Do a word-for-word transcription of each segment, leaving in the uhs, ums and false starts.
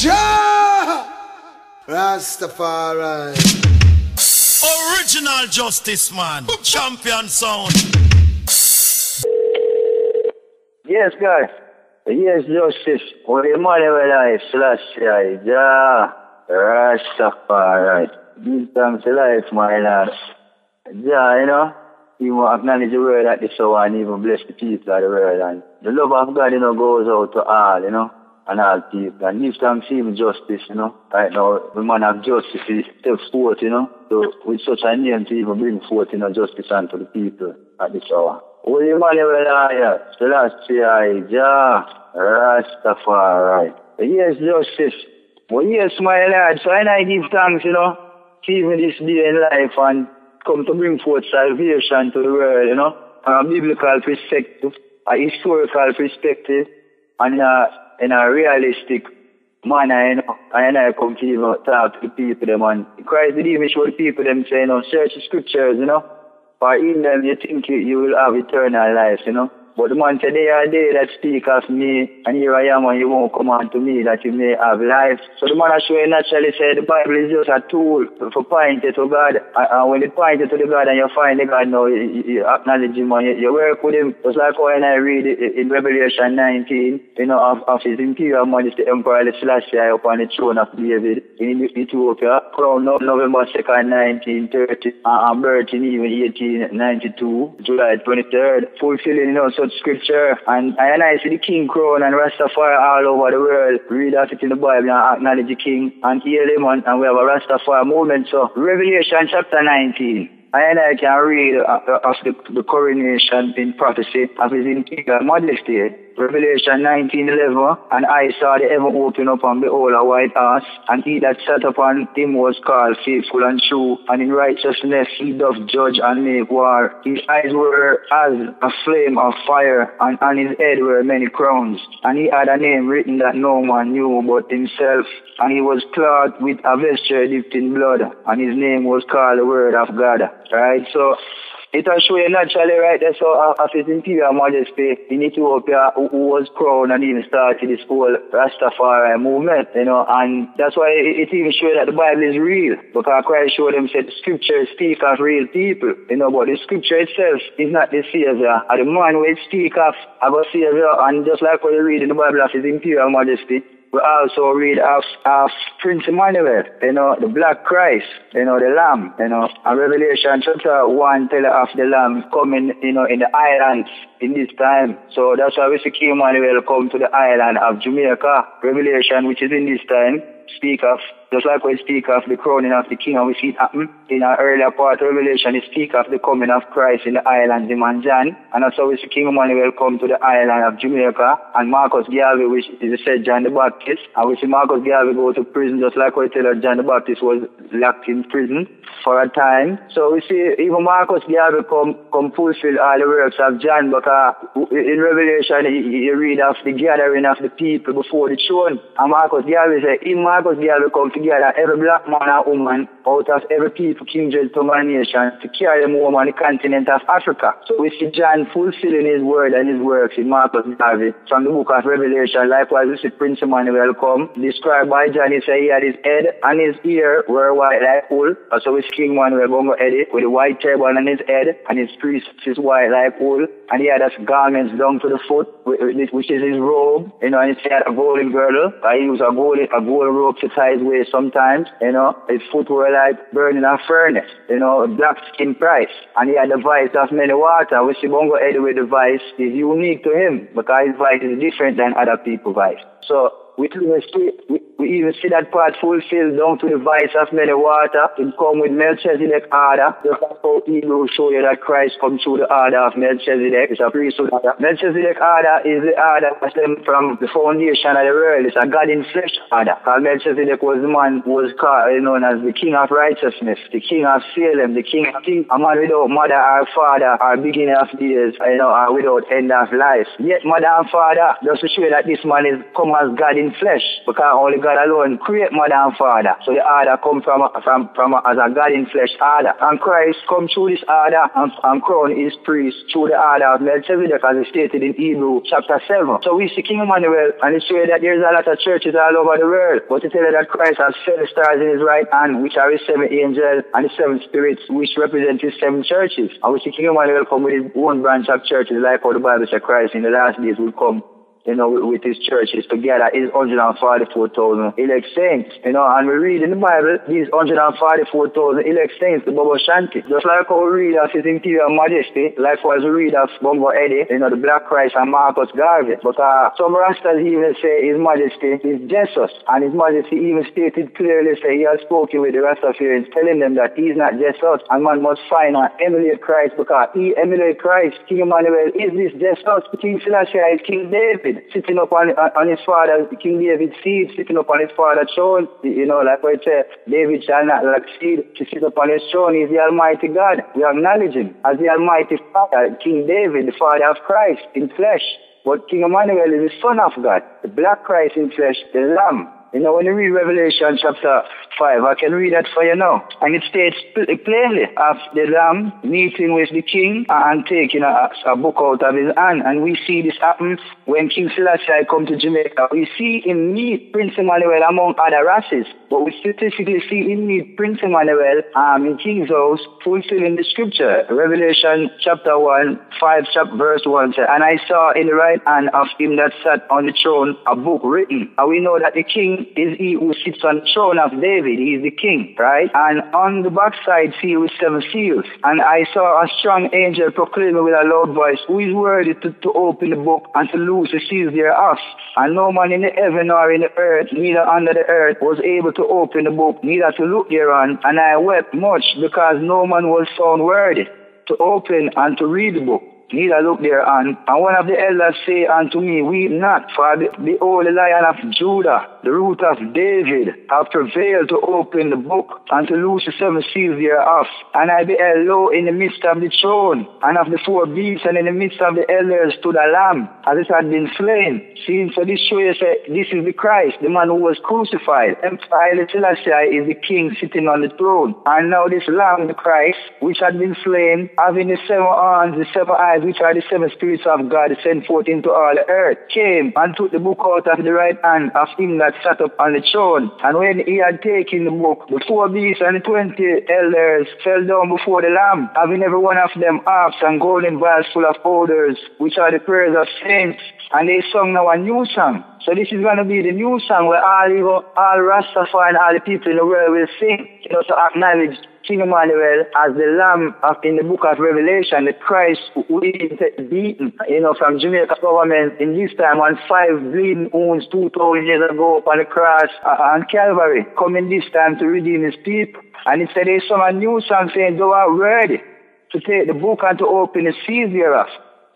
Jah Rastafari. Original justice man. Champion sound. Yes, guys. Yes, justice. For the mother of life, Selassie I. Jah Rastafari. Give thanks to life, my lad. Jah, you know. He will acknowledge the world at this hour and even bless the people of the world. And the love of God, you know, goes out to all, you know, and all people. And this time, see him justice, you know. Right now, the man of justice is steps forth, you know. So, with such a name to even bring forth, you know, justice unto the people at this hour. Holy Emmanuel, Selassie I, Jah, Rastafari. Yes, justice. Well, yes, my lad. So, and I give thanks, you know, to even this day in life and come to bring forth salvation to the world, you know, from a biblical perspective, a historical perspective, and in a, in a realistic manner, you know, and I come to even talk to the people, them, and Christ did even show the people, them, say, you know, search the scriptures, you know, for in them you think you, you will have eternal life, you know, but the man said, they are they that speak of me, and here I am, and you won't come unto me that you may have life. So the man actually naturally said, the Bible is just a tool for pointing to God. And when you point to the God and you find the God now, you, you acknowledge him and you work with him. Just like when I read in Revelation nineteen, you know, of, of his imperial majesty, Emperor Haile Selassie I upon the throne of David in Ethiopia, crowned November second, nineteen thirty, and birth in even eighteen ninety-two, July twenty-third, fulfilling, you know, so scripture, and, and I see the king crown and Rastafari all over the world. Read that it in the Bible and acknowledge the king and heal him, and, and we have a Rastafari movement. So Revelation chapter nineteen, and I can read of the, the coronation in prophecy of his imperial majesty. Revelation nineteen eleven, and I saw the heaven open up, and behold a white horse, and he that sat upon him was called Faithful and True, and in righteousness he doth judge and make war. His eyes were as a flame of fire, and on his head were many crowns, and he had a name written that no man knew but himself, and he was clothed with a vesture dipped in blood, and his name was called the Word of God. Right, so it will show you naturally, right, that's how of his imperial majesty in Ethiopia, who, who was crowned and even started this whole Rastafari movement, you know, and that's why it, it even shows that the Bible is real, because Christ showed them, said, the scriptures speak of real people, you know, but the scripture itself is not the savior, and the man who speak of, of a savior, and just like what you read in the Bible of his imperial majesty, we also read of, of Prince Emmanuel, you know, the Black Christ, you know, the Lamb, you know. And Revelation chapter one tells of the Lamb coming, you know, in the islands in this time. So that's why we see King Emmanuel come to the island of Jamaica. Revelation, which is in this time, speak of, just like we speak of the crowning of the king, and we see it happen in our earlier part of Revelation, it speak of the coming of Christ in the island of Manjan, and that's how we see King Emmanuel come to the island of Jamaica, and Marcus Garvey, which is said John the Baptist, and we see Marcus Garvey go to prison, just like we tell us John the Baptist was locked in prison for a time. So we see even Marcus Garvey come, come fulfill all the works of John, because in Revelation you read of the gathering of the people before the throne, and Marcus Garvey said, in Marcus Garvey come together, every black man and woman out of every people, kindred, tongue and nation, to carry them home on the continent of Africa. So we see John fulfilling his word and his works in Marcus Garvey from the book of Revelation. Likewise, we see Prince Emmanuel come, described by John. He said he had his head and his ear were white like wool. So we see King Emmanuel, Bongo Eddie, with a white turban on his head, and his priest is white like wool, and he had his garments down to the foot, which is his robe, you know, and he had a golden girdle. I use a golden, a golden robe to tie his waist sometimes, you know. His foot were like burning a furnace, you know, black skin price. And he had the vice of many water. We see Bongo Eddie with the vice is unique to him, because his vice is different than other people's vice. So we even see, we, we even see that part fulfilled down to the vice of many water. It come with Melchizedek order. Just like how Hebrew show you that Christ come through the order of Melchizedek. It's a priesthood order. Melchizedek order is the order that stems from the foundation of the world. It's a God in flesh order. Because Melchizedek was the man who was called, you know, as the king of righteousness, the king of Salem, the king of king, a man without mother or father or beginning of days, you know, or without end of life. Yet mother and father, just to show you that this man is come as God in flesh, because only God God alone create mother and father. So the order come from, from, from as a God in flesh order. And Christ come through this order and, and crown his priest through the order of Melchizedek, as is stated in Hebrew chapter seven. So we see King Emmanuel, and it's true that there's a lot of churches all over the world, but to tell you that Christ has seven stars in his right hand, which are his seven angels, and the seven spirits, which represent his seven churches. And we see King Emmanuel come with his own branch of churches, like how the Bible says Christ in the last days will come, you know, with his churches together, his one hundred forty-four thousand elect saints, you know, and we read in the Bible, these one hundred forty-four thousand elect saints, the Bobo Shanti. Just like how we read of his interior majesty, likewise we read of Bongo Eddie, you know, the Black Christ and Marcus Garvey. But uh, some Rastas even say his majesty is Jesus, and his majesty even stated clearly, say he has spoken with the Rastafarians, telling them that he is not Jesus, and man must find and emulate Christ, because he emulate Christ. King Emmanuel is this Jesus. King Selassie is King David, sitting up on, on, on his father, King David's seat, sitting up on his father's throne. You know, like I said, David shall not lack seed to sit upon his throne. He's the Almighty God. We acknowledge him as the Almighty Father, King David, the Father of Christ in flesh. But King Emmanuel is the Son of God, the Black Christ in flesh, the Lamb. You know, when you read Revelation chapter five, I can read that for you now. And it states plainly of the Lamb meeting with the King and taking a, a book out of his hand. And we see this happen when King Selassie come to Jamaica. We see him meet Prince Emmanuel among other races, but we specifically see him meet Prince Emmanuel um, in King's house, fulfilling the scripture. Revelation chapter one, five, chapter, verse one says, "And I saw in the right hand of him that sat on the throne a book written." And we know that the King is he who sits on the throne of David. He is the king, right? And on the backside see with seven seals. "And I saw a strong angel proclaiming with a loud voice, who is worthy to, to open the book and to loose the seals thereof. And no man in the heaven nor in the earth, neither under the earth, was able to open the book, neither to look thereon. And I wept much, because no man was found worthy to open and to read the book, neither look thereon. And one of the elders say unto me, weep not, for the, the holy Lion of Judah, the root of David, have prevailed to open the book and to loose the seven seals thereof. And I beheld lo in the midst of the throne, and of the four beasts, and in the midst of the elders stood a lamb, as it had been slain." Seeing so this show you say, this is the Christ, the man who was crucified. Emperor Haile Selassie is the king sitting on the throne. And now this lamb, the Christ, which had been slain, having the seven arms, the seven eyes, which are the seven spirits of God sent forth into all the earth, came and took the book out of the right hand of him that sat up on the throne. And when he had taken the book, the four beasts and the twenty elders fell down before the Lamb, having every one of them harps and golden vials full of odors, which are the prayers of saints. And they sung now a new song. So this is going to be the new song where all, you know, all Rastafari and all the people in the world will sing, you know, to acknowledge King Emmanuel as the Lamb of, in the book of Revelation, the Christ who is beaten, you know, from Jamaica's government in this time on five bleeding wounds two thousand years ago upon the cross on Calvary, coming this time to redeem his people. And it said they sung a new song saying, "Thou art worthy to take the book and to open the seals thereof.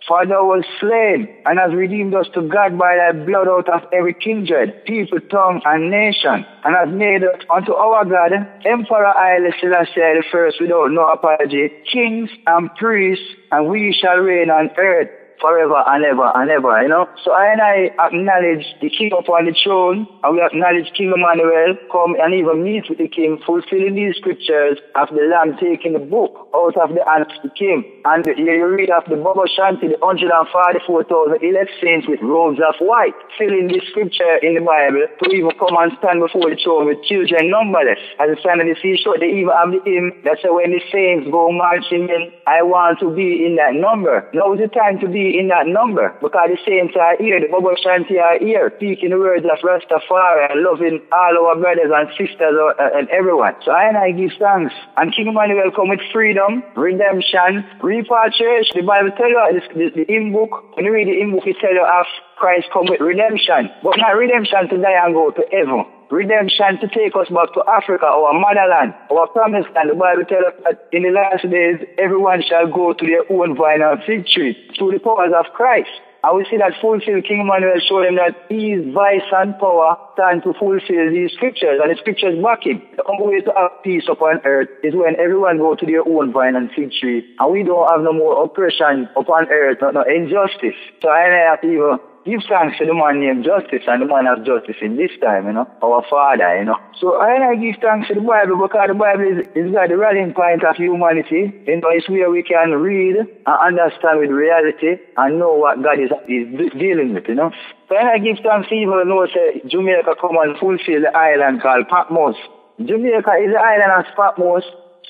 For thou was slain, and hast redeemed us to God by thy blood out of every kindred, people, tongue, and nation, and hast made us unto our God, Emperor Haile Selassie the First, without no apology, kings and priests, and we shall reign on earth forever and ever and ever," you know. So I and I acknowledge the King upon the throne, and we acknowledge King Emmanuel come and even meet with the King, fulfilling these scriptures of the Lamb taking the book out of the hand of the King. And you read of the Bobo Shanti, the one hundred forty-four thousand elect saints with robes of white, filling this scripture in the Bible to even come and stand before the throne with children numberless. As the sign of the seashore, they even have the hymn that says, "When the saints go marching in, I want to be in that number." Now is the time to be in that number, because the saints are here, the Bobo Shanti are here, speaking the words of Rastafari and loving all our brothers and sisters and everyone. So I and I give thanks. And King Emmanuel come with freedom, redemption, repatriation. The Bible tell you, the, the hymn book, when you read the hymn book, it tell you of Christ come with redemption, but not redemption to die and go to heaven. Redemption to take us back to Africa, our motherland, our promised land. The Bible tells us that in the last days, everyone shall go to their own vine and fig tree through the powers of Christ. And we see that fulfilled. King Emmanuel showed him that his vice and power stand to fulfill these scriptures, and the scriptures back him. The only way to have peace upon earth is when everyone go to their own vine and fig tree, and we don't have no more oppression upon earth, no, no injustice. So I have to even give thanks to the man named Justice and the man of Justice in this time, you know, our Father, you know. So I, I give thanks to the Bible because the Bible is, is like the rallying point of humanity. You know, it's where we can read and understand with reality and know what God is, is dealing with, you know. So I give thanks to even know that Jamaica come and fulfill the island called Patmos. Jamaica is the island of Patmos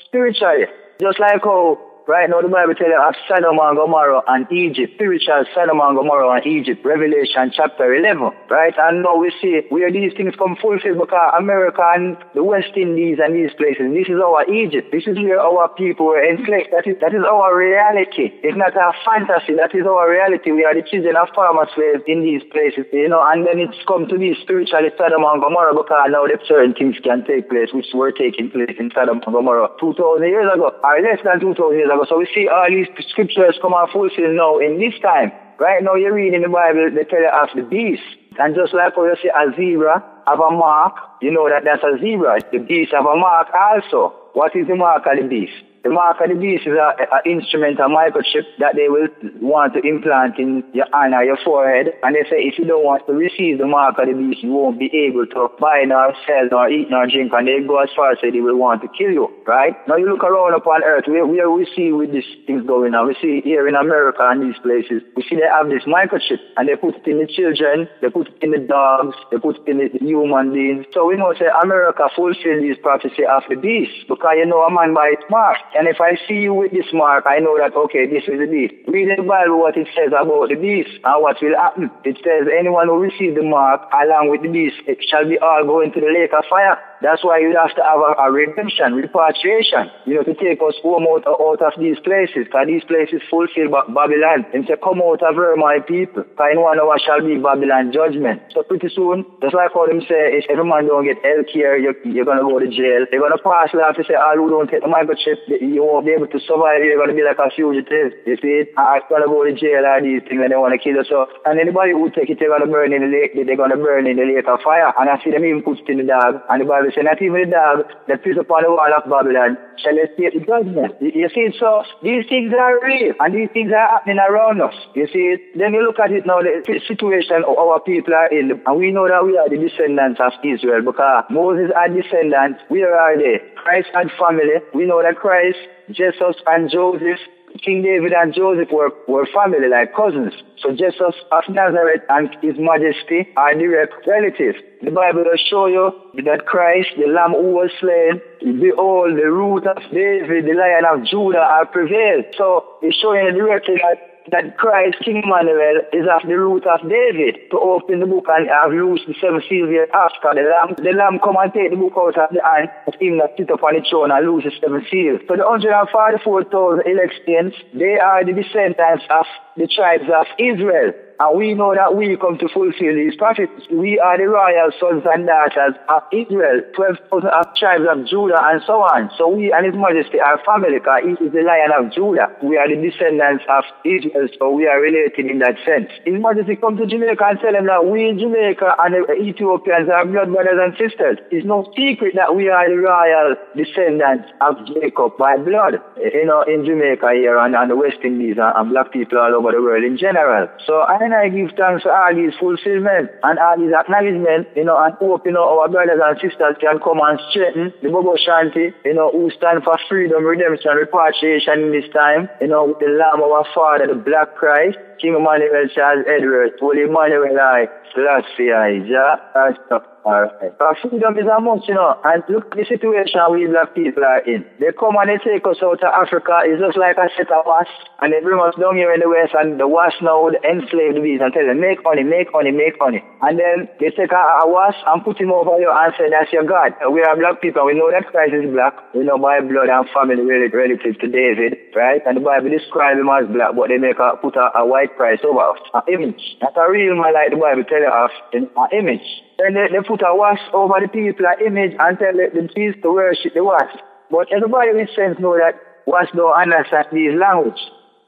spiritually, just like how right now the Bible tells us Sodom and Gomorrah and Egypt, spiritual Sodom and Gomorrah and Egypt, Revelation chapter eleven, right? And now we see where these things come fulfilled because America and the West Indies and these places, this is our Egypt, this is where our people were enslaved, that is, that is our reality, it's not a fantasy, that is our reality, we are the children of former slaves in these places, you know, and then it's come to be spiritually Sodom and Gomorrah because now certain things can take place which were taking place in Sodom and Gomorrah two thousand years ago, or less than two thousand years ago. So we see all these scriptures come and fulfill now in this time. Right now you read in the Bible, they tell you of the beast. And just like how you see a zebra have a mark, you know that that's a zebra. The beast have a mark also. What is the mark of the beast? The mark of the beast is an instrument, a microchip that they will want to implant in your hand or your forehead. And they say if you don't want to receive the mark of the beast, you won't be able to buy nor sell nor eat nor drink. And they go as far as they will want to kill you, right? Now you look around upon earth, where, where we see with these things going on. We see here in America and these places, we see they have this microchip and they put it in the children, they put it in the dogs, they put it in the human beings. So we know say America fulfills this prophecy of the beast because you know a man by its mark. And if I see you with this mark, I know that, okay, this is the beast. Read in the Bible what it says about the beast and what will happen. It says, anyone who receives the mark along with the beast, it shall be all go into the lake of fire. That's why you have to have a, a redemption, repatriation, you know, to take us home out, out of these places, because these places fulfill Babylon. And say, come out of her, my people, because in one hour shall be Babylon judgment. So pretty soon, just like how them say, if every man don't get health care, you're, you're going to go to jail. They're going to pass law to say, all who don't take the microchip, they, you won't be able to survive, you're going to be like a fugitive, you see, I'm going to go to jail and these things and they want to kill us all. And anybody who take it, they're going to burn in the lake, they're going to burn in the lake of fire. And I see them even put it in the dog, and the Bible says, not even the dog that is upon the wall of Babylon shall escape the judgment. You see, so these things are real, and these things are happening around us, you see. Then you look at it now, the situation our people are in, and we know that we are the descendants of Israel, because Moses had descendants, where are they? Christ had family, we know that Christ, Jesus and Joseph, King David and Joseph were, were family, like cousins. So Jesus of Nazareth and His Majesty are direct relatives. The Bible will show you that Christ, the Lamb who was slain, behold, the root of David, the Lion of Judah are prevailed. So it's showing directly that that Christ, King Emmanuel, is of the root of David. To open the book and have loosed the seven seals after the Lamb. The Lamb come and take the book out of the hand of Him that sit upon the throne and loose the seven seals. So the one hundred forty-four thousand elect saints, they are the descendants of the tribes of Israel. And we know that we come to fulfill these prophets. We are the royal sons and daughters of Israel, twelve thousand of tribes of Judah and so on. So we and His Majesty are family, because He is the Lion of Judah. We are the descendants of Israel, so we are related in that sense. His Majesty come to Jamaica and tell them that we in Jamaica and the Ethiopians are blood brothers and sisters. It's no secret that we are the royal descendants of Jacob by blood, you know, in Jamaica here and, and the West Indies and, and black people all over the world in general. So I And I give thanks for all these fulfillment and all these acknowledgement, you know, and hope, you know, our brothers and sisters can come and strengthen the Bobo Shanti, you know, who stand for freedom, redemption, repatriation in this time, you know, with the Lamb of our Father, the Black Christ, King Emmanuel Charles Edwards, Holy Emmanuel I, Selassie I, Jah, Rastafari. Our freedom is a must, you know, and look at the situation we black people are in. They come and they take us out of Africa, it's just like a set of wasps, and they bring us down here in the West, and the wasps now would enslave the bees and tell them, make money, make money, make money. And then they take a, a wasp and put him over you and say, that's your God. We are black people. We know that Christ is black. We know by blood and family relative to David, right? And the Bible describes him as black, but they make a, put a, a white Christ over us, an image. That's a real man like the Bible tells us, an image. Then they, they put a wasp over the people, an image, and tell the, the bees to worship the wasp. But everybody with sense know that wasps don't understand these language.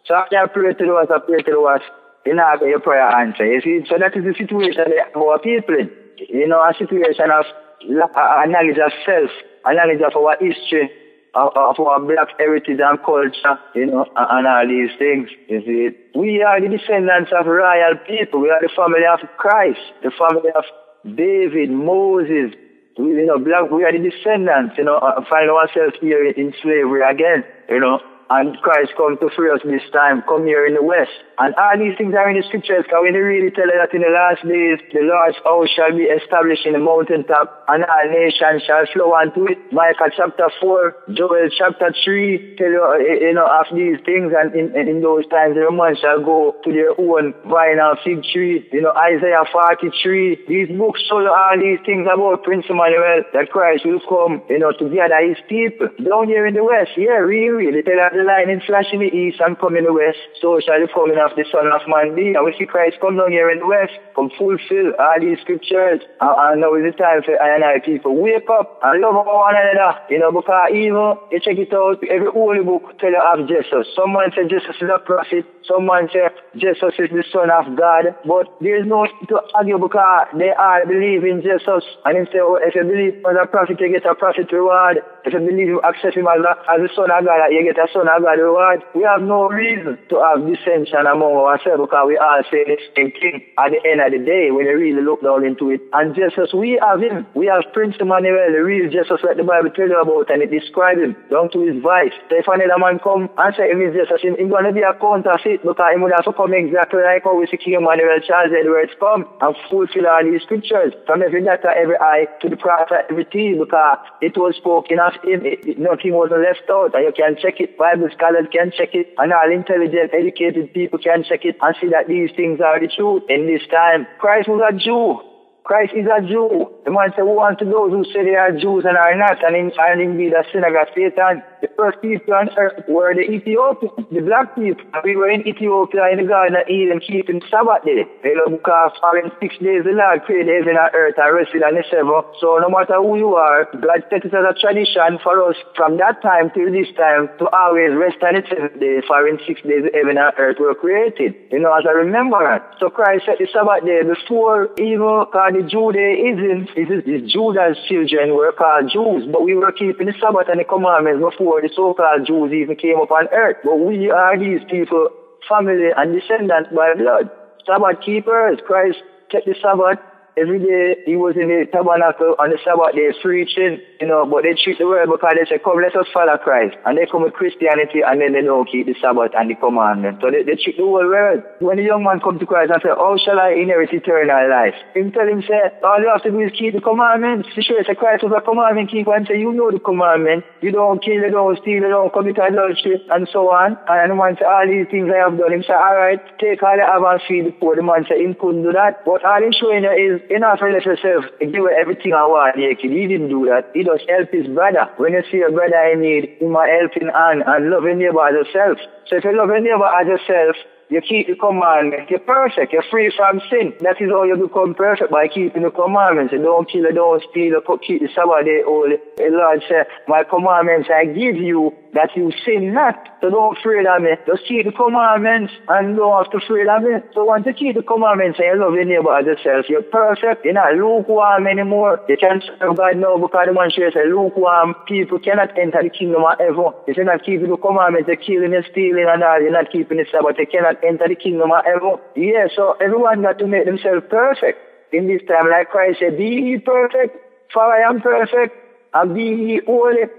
So after I pray to the wasp, I pray to the wasp. You know, I get your prayer answer. You see, so that is the situation of our people in. You know, a situation of a knowledge of self, a knowledge of our history, of our black heritage and culture, you know, and, and all these things, you see. We are the descendants of royal people. We are the family of Christ, the family of David, Moses. We, you know, black, we are the descendants, you know, find ourselves here in slavery again, you know. And Christ come to free us this time, come here in the West. And all these things are in the scriptures, because when they really tell you that in the last days, the Lord's house shall be established in the mountaintop, and all nations shall flow unto it. Micah chapter four, Joel chapter three, tell you, you know, of these things, and in, in those times, every man shall go to their own vine and fig tree. You know, Isaiah forty-three, these books show you all these things about Prince Emmanuel, that Christ will come, you know, to gather his people. Down here in the West, yeah, really, really, they tell you the lightning flash in the east and come in the west, so shall the coming of the Son of Man be. And we see Christ come down here in the west, come fulfill all these scriptures. And, and now is the time for I and I people wake up and love one another. You know, because even, you check it out, every holy book tell you of Jesus. Someone say Jesus is a prophet, someone say Jesus is the Son of God. But there is no to argue because they all believe in Jesus. And they say, oh, if you believe as a prophet, you get a prophet reward. If you believe you accept him as a, as the Son of God, you get a Son of God reward. We have no reason to have dissension among ourselves, because we all say the same thing at the end of the day when you really look down into it. And Jesus, we have him. We have Prince Emmanuel, the real Jesus, like the Bible tells you about, and it describes him down to his vice. So if another man come and say him is Jesus, he's going to be a counterfeit, because he would have to come exactly like how we see King Emmanuel Charles Edwards come and fulfill all these scriptures from every letter, every eye to the prophet, every T, because it was spoken of him. It, it, nothing was left out, and you can check it. Bible scholars can check it, and all intelligent, educated people can check it and see that these things are the truth in this time. Christ was a Jew. Christ is a Jew. The man said, who unto those who say they are Jews and are not, and, in, and indeed a synagogue of Satan. The first people on earth were the Ethiopians, the black people. We were in Ethiopia in the Garden of Eden keeping Sabbath day. They look because for in six days the Lord created heaven and earth and rested on the seventh. So no matter who you are, God set it as a tradition for us from that time till this time to always rest on the seventh day, for in six days the heaven and earth were created. You know, as a remembrance. So Christ set the Sabbath day before evil, the Judaism, is, is Judah's children were called Jews, but we were keeping the Sabbath and the commandments before the so-called Jews even came upon earth. But we are these people, family and descendants by blood. Sabbath keepers. Christ kept the Sabbath. Every day he was in the tabernacle on the Sabbath day preaching, you know, but they treat the world because they say, come, let us follow Christ. And they come with Christianity and then they don't keep the Sabbath and the commandment. So they, they treat the whole world. When the young man comes to Christ and says, how shall I inherit eternal life? He tell him, say, all you have to do is keep the commandments. He sure say, Christ was a commandment keeper and say, you know the commandment. You don't kill, you don't steal, you don't commit adultery, and so on. And the man says, all these things I have done. He said, all right, take all the have and feed the poor. The man said, he couldn't do that. But all he's showing you is, you know, for let yourself give everything I want. He didn't do that. He just helped his brother. When you see a brother in need, him a helping hand and love your neighbor as yourself. So if you love your neighbor as yourself, you keep the commandments. You're perfect. You're free from sin. That is how you become perfect, by keeping the commandments. You don't kill, you don't steal, you keep the Sabbath day holy. The Lord said, my commandments I give you, that you sin not. So don't afraid of me. Just keep the commandments and don't have to afraid of me. So once you keep the commandments and you love your neighbor as yourself, you're perfect. You're not lukewarm anymore. You can't serve God now because the man says lukewarm people cannot enter the kingdom of heaven. If you're not keeping the commandments, you're killing and stealing and all, you're not keeping the Sabbath, you cannot enter the kingdom of heaven. Yeah, so everyone got to make themselves perfect in this time. Like Christ said, be ye perfect, for I am perfect, and be ye holy,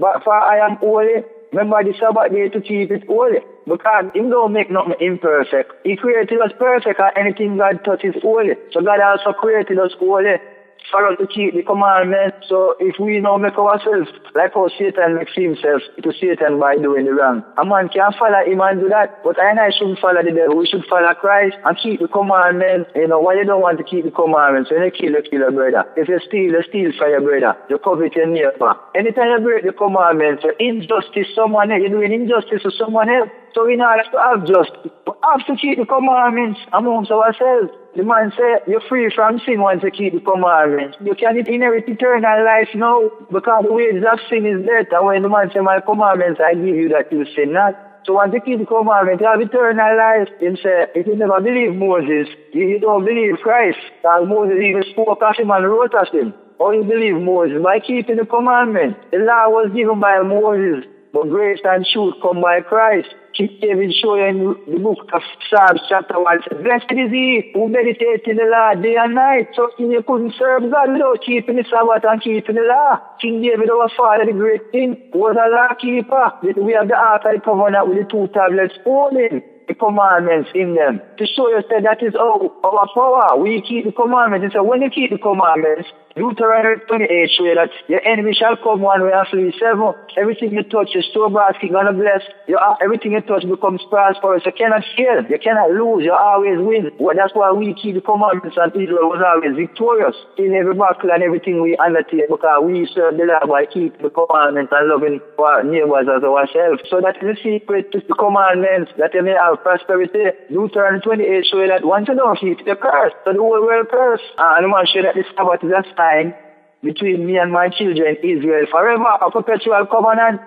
but for I am holy. Remember the Sabbath day to keep it holy. Because him don't make nothing imperfect. He created us perfect, and anything God touches holy. So God also created us holy, for us to keep the commandment. So if we now make ourselves like how Satan makes himself to Satan by doing the wrong, a man can follow him and do that. But I and I shouldn't follow the devil. We should follow Christ and keep the commandment. You know, why you don't want to keep the commandments? When you kill, you kill your brother. If you steal, you steal for your brother. You covet your neighbor. Anytime you break the commandments, so injustice someone else, you're doing injustice to someone else. So in order to have justice, we have to keep the commandments amongst ourselves. The man said, you're free from sin once you keep the commandments. You can inherit eternal life now, because the wages of sin is death. And when the man said, my commandments, I give you that you sin not. So once you keep the commandments, you have eternal life. He said, if you never believe Moses, you don't believe Christ. And Moses even spoke of him and wrote of him. unbelief Moses by keeping the commandment. The law was given by Moses, but grace and truth come by Christ. Keep David showing in the book of Psalms chapter one. Blessed is he who meditates in the law day and night. Trusting you couldn't serve God without keeping the Sabbath and keeping the law. King David, our father, the great king, was a law keeper. We have the Ark of the Covenant with the two tablets falling. The commandments in them to show you that that is all our power. We keep the commandments. And so when you keep the commandments, Deuteronomy twenty-eight shows that your enemy shall come one way and flee seven. Everything you touch, your storehouse is gonna bless. Your everything you touch becomes prosperous. You cannot fail. You cannot lose. You always win. Well, that's why we keep the commandments, and Israel was always victorious in every battle and everything we undertake, because we serve the Lord by keeping the commandments and loving our neighbors as ourselves. So that is the secret to the commandments, that you may have prosperity. Deuteronomy twenty-eight shows that once you don't keep the curse, so the whole world curse. And I want to show that the Sabbath is a sign between me and my children, Israel, forever, a perpetual covenant.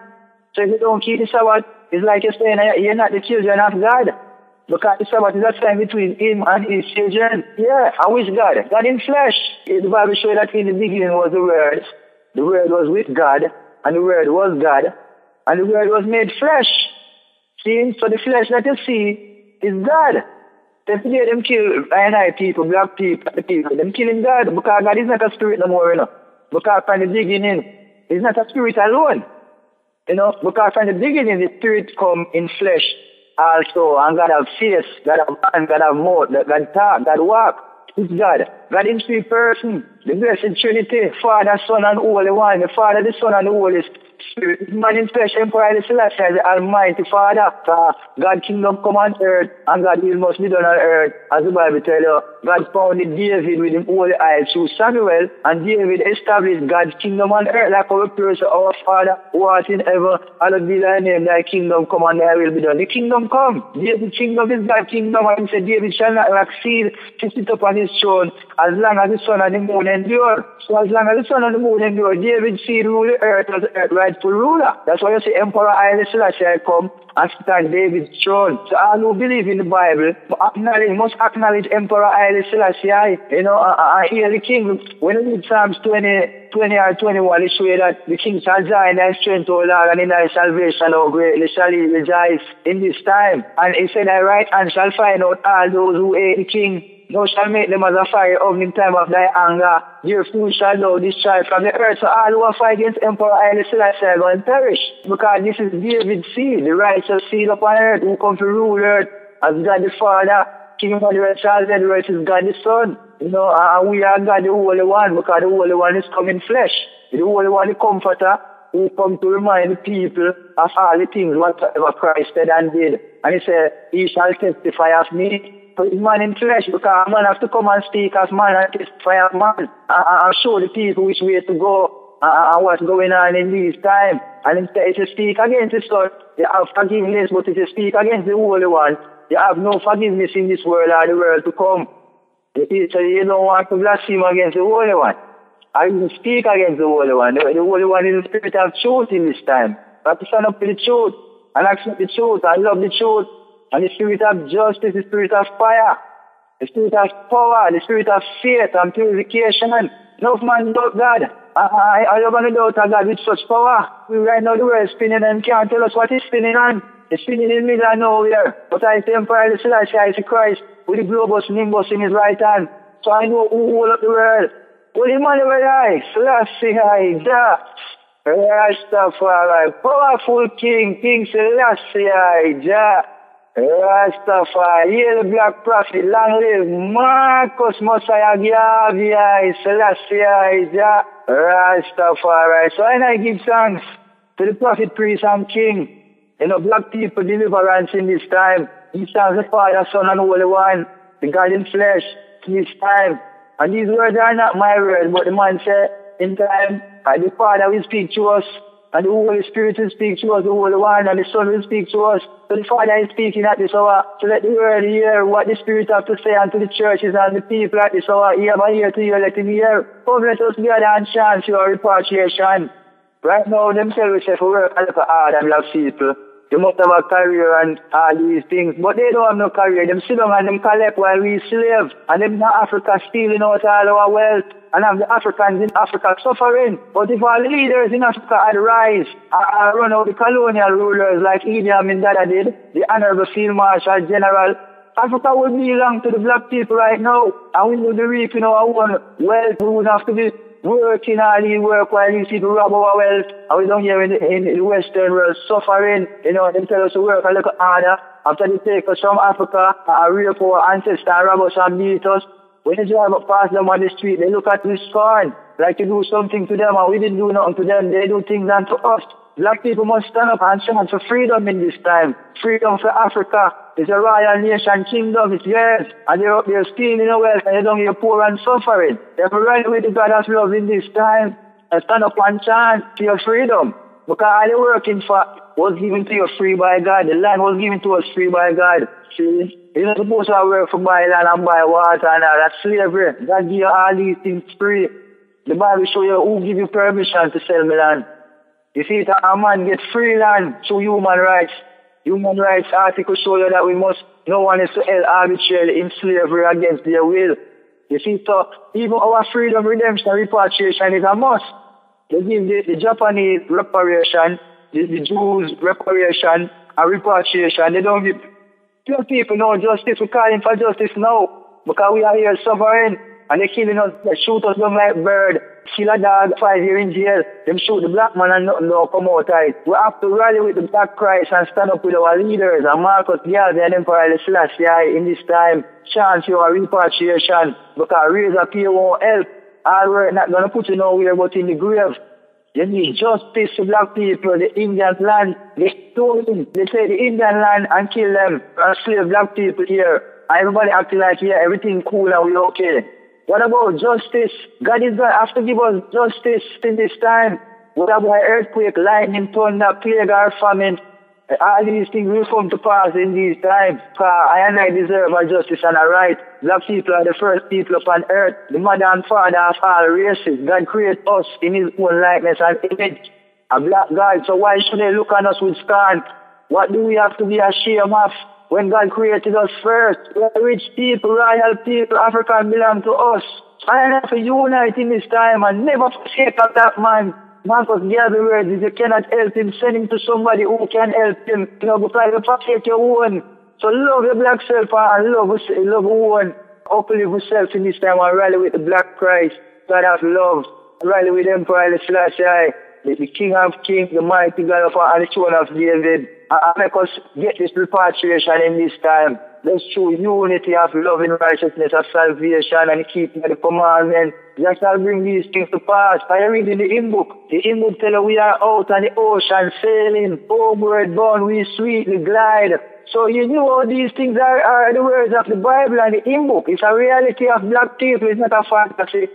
So if you don't keep the Sabbath, it's like you're saying you're not the children of God. Because the Sabbath is a sign between him and his children. Yeah, I wish God. God in flesh. The Bible shows that in the beginning was the Word. The Word was with God, and the Word was God, and the Word was made flesh. See, so the flesh that you see is God. They today them kill I N I people, black people, people. Them killing God, because God is not a spirit no more, you know. Because from the beginning, it's not a spirit alone. You know, because from the beginning, the spirit come in flesh also. And God have face, God have hand, God have mouth, God talk, God walk. It's God. God in three persons. The blessed Trinity, Father, Son, and Holy One. The Father, the Son, and the Holy Spirit. Man in flesh, Emperor Haile Selassie, the Almighty Father. Uh, God's kingdom come on earth, and God's will must be done on earth. As the Bible tells you, God founded David with him holy eyes through Samuel, and David established God's kingdom on earth, like our prayer to our Father, who art in heaven. Hallowed be thy name, thy kingdom come, and thy will be done. The kingdom come. David's kingdom is God's kingdom, and he said, David shall not succeed to sit upon his throne, as long as the sun and the moon endure. So as long as the sun and the moon endure, David seed rule the earth as the earth rightful ruler. That's why you see Emperor Haile Selassie I come and sit on David's throne. So all who believe in the Bible acknowledge, must acknowledge Emperor Haile Selassie I. You know, I hear the king. When you read Psalms twenty, twenty or twenty-one, it shows that the king shall die in thy strength, O Lord, and in thy salvation, O greatly shall he rejoice in this time. And he said, thy right hand shall find out all those who hate the king. Thou shalt make them as a fire of in time of thy anger. Their food shall thou destroy from the earth. So all who are fighting against Emperor Haile Selassie are going to perish. Because this is David's seed, the righteous seed upon earth, who come to rule earth as God the Father. King Emmanuel Charles Edwards is God the Son. You know, and we are God the Holy One, because the Holy One is come in flesh. The Holy One, the Comforter, who come to remind the people of all the things whatever Christ said and did. And he said, he shall testify of me. So it's man in flesh, because man has to come and speak as man and testify as man, and, and show the people which way to go and, and what's going on in this time. And instead, if you speak against the Son, you have forgiveness, but if you speak against the Holy One, you have no forgiveness in this world or the world to come. So you don't want to blaspheme against the Holy One. I even speak against the Holy One. The, the Holy One is the spirit of truth in this time. You have to stand up to the truth and accept the truth and love the truth. And the spirit of justice, the spirit of fire, the spirit of power, the spirit of faith and purification. No man doubt God. Are you going to doubt God with such power? We right now the world is spinning and can't tell us what it's spinning on. It's spinning in the middle of nowhere. But I say Emperor Haile Selassie I is Christ with the globus nimbus in his right hand. So I know who holds up the world. Holy Emmanuel I, Selassie I, Jah, Rastafari, powerful King, King Selassie I, Jah. Rastafari, hail the black prophet, long live Marcus Messiah Garvey I, Selassie I, Jah, Rastafari. So and I give thanks to the prophet, priest and king. You know, black people deliverance in this time. He stands the Father, Son and Holy One, the God in flesh, in this time. And these words are not my words, but the man said, in time, and the Father will speak to us, and the Holy Spirit will speak to us, the Holy One, and the Son will speak to us. So the Father is speaking at this hour. So let the world hear what the Spirit has to say unto the churches and the people at this hour. Ear by ear to ear, let him hear. Come, let us gather and chant your repatriation. Right now, themselves say for work, I look at all them black people. you must have a career and all these things. But they don't have no career. Them sit down and them collect while we slave. And them in Africa stealing out all our wealth. And have the Africans in Africa suffering. But if our leaders in Africa had rise and run out the colonial rulers like Idi Amin Dada did, the Honorable Field Marshal General, Africa would belong to the black people right now. And we would be reaping our own wealth. We would have to be working all the work while these people rob our wealth. And we down here in the, in the Western world suffering. You know, they tell us to work a little harder. After they take us from Africa and rape our ancestors, rob us and beat us. When they drive up past them on the street, they look at us scorn, like to do something to them, and we didn't do nothing to them. They do things unto us. Black people must stand up and stand for freedom in this time. Freedom for Africa. It's a royal nation kingdom. It's yours. And they're up there stealing the wealth and they're down here poor and suffering. They're running with the God of love in this time. And stand up and chant for your freedom. Because all the work in fact was given to you free by God. The land was given to us free by God. See? You're not supposed to work for buy land and buy water and all that slavery. God give you all these things free. The Bible show you who give you permission to sell me land. You see, a man get free land through human rights. Human rights article show you that we must, no one is to held arbitrarily in slavery against their will. You see, so even our freedom, redemption, repatriation is a must. They give the, the Japanese reparation, the, the Jews reparation and repatriation. They don't give, pure people no justice. We're calling for justice now because we are here sovereign and they're killing us, they shoot us down like bird. Kill a dog, five years in jail, them shoot the black man and nothing don't come out right. We have to rally with the black Christ and stand up with our leaders and Marcus Garvey and Emperor Haile Selassie I in this time. Chance your repatriation because razor pay won't help. All we're not going to put you nowhere but in the grave. You need justice to black people, the Indian land. They stole them. They take the Indian land and kill them and slave black people here. Everybody acting like, yeah, everything cool and we okay. What about justice? God is going to have to give us justice in this time. What about earthquake, lightning, thunder, plague or famine? All these things will come to pass in these times. I and I deserve a justice and a right. Black people are the first people upon earth. The mother and father of all races. God created us in his own likeness and image. A black God. So why should they look on us with scorn? What do we have to be ashamed of? When God created us first, rich people, royal people, African belong to us. I have to unite in this time and never forsake of that man. Marcus Garvey words is you cannot help him, send him to somebody who can help him. You know, because you forsake your own. So love your black self and love, love your own. Uplift yourself in this time and rally with the black Christ. God of love. Rally with Emperor Haile Selassie I, the King of Kings, the mighty God of our and the throne of David. And make us get this repatriation in this time. Let's show unity of love and righteousness of salvation and keep the commandments. That shall bring these things to pass. I read in the hymn book. The hymn book tells us we are out on the ocean sailing. Homeward bound we sweetly glide. So you know all these things are, are the words of the Bible and the hymn book. It's a reality of black people. It's not a fantasy.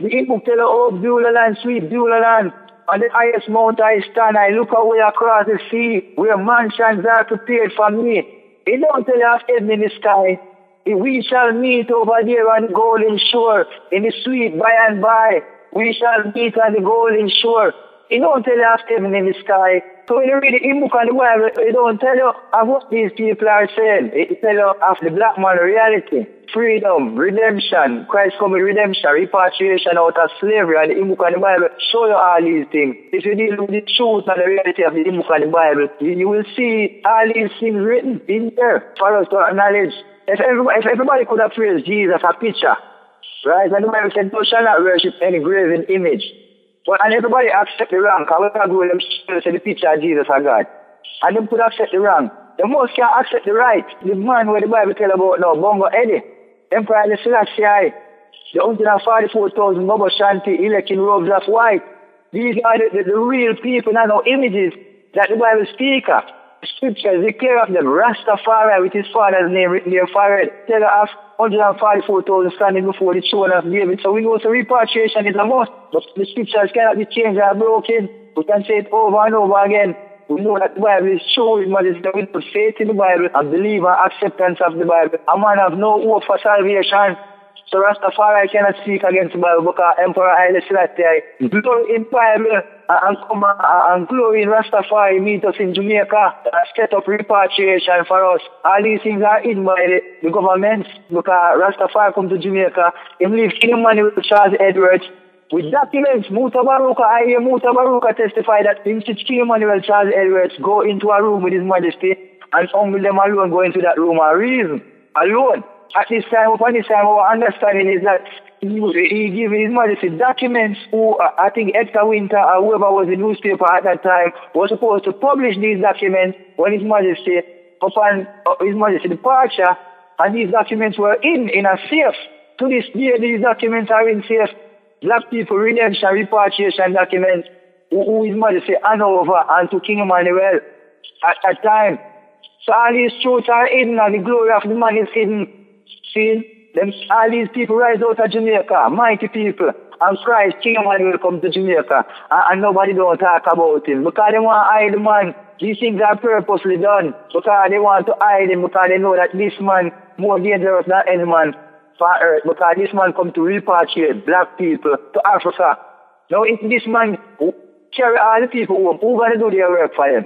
The hymn book tells us, oh, Beulah land, sweet Beulah land. On the highest mount I stand, I look away across the sea, where mansions are prepared for me. It don't tell you of heaven in the sky. We shall meet over there on the golden shore, in the sweet by and by. We shall meet on the golden shore. It don't tell you of heaven in the sky. So when you read the book on the Bible, it don't tell you of what these people are saying. It tells you of the black man reality. Freedom, redemption, Christ coming redemption, repatriation out of slavery, and the hymn book and the Bible show you all these things. If you deal with the truth and the reality of the hymn book and the Bible, you will see all these things written in there for us to acknowledge. If everybody, if everybody could have praised Jesus a picture, right? And the Bible said, "Thou shalt not worship any graven image." But and everybody accept the wrong, because when I go, them say the picture of Jesus and God, and them could accept the wrong. The most can accept the right. The man where the Bible tell about now, Bongo Eddie. Emperor Haile Selassie I, the one hundred forty-four thousand Bobo Shanti elect in robes of white. These are the, the, the real people, not no images that the Bible speaks of. The scriptures declare of them. Rastafari, with his father's name written their forehead, tell us one hundred forty-four thousand standing before the throne of David. So we know the repatriation is a must, but the scriptures cannot be changed or broken. We can say it over and over again. We know that the Bible is showing what is done with faith in the Bible and believe and acceptance of the Bible. A man have no hope for salvation. So Rastafari cannot speak against Bible because Emperor Haile Selassie I glory in Bible and, and, and glory in Rastafari meet us in Jamaica and set up repatriation for us. All these things are hidden by the, the government because Rastafari come to Jamaica. He lives King Emmanuel Charles Edwards. With documents, Muta Baruka, I A Muta Baruka testified that King Emmanuel Charles Edwards go into a room with His Majesty and humble them alone go into that room and reason alone. At this time, upon this time, our understanding is that he, he gave His Majesty documents who, uh, I think Hector Winter or whoever was the newspaper at that time was supposed to publish these documents when His Majesty, upon uh, His Majesty departure, and these documents were in, in a safe. To this day, these documents are in safe. Black people, redemption, repatriation documents, who, who His Majesty hand over and to King Emmanuel at that time. So all these truths are hidden and the glory of the man is hidden. See, them, all these people rise out of Jamaica, mighty people, and Christ, King Emmanuel come to Jamaica, and, and nobody don't talk about him, because they want to hide the man. These things are purposely done, because they want to hide him, because they know that this man more dangerous than any man. Earth, because this man come to repatriate black people to Africa. Now if this man carry all the people home, who gonna do their work for him?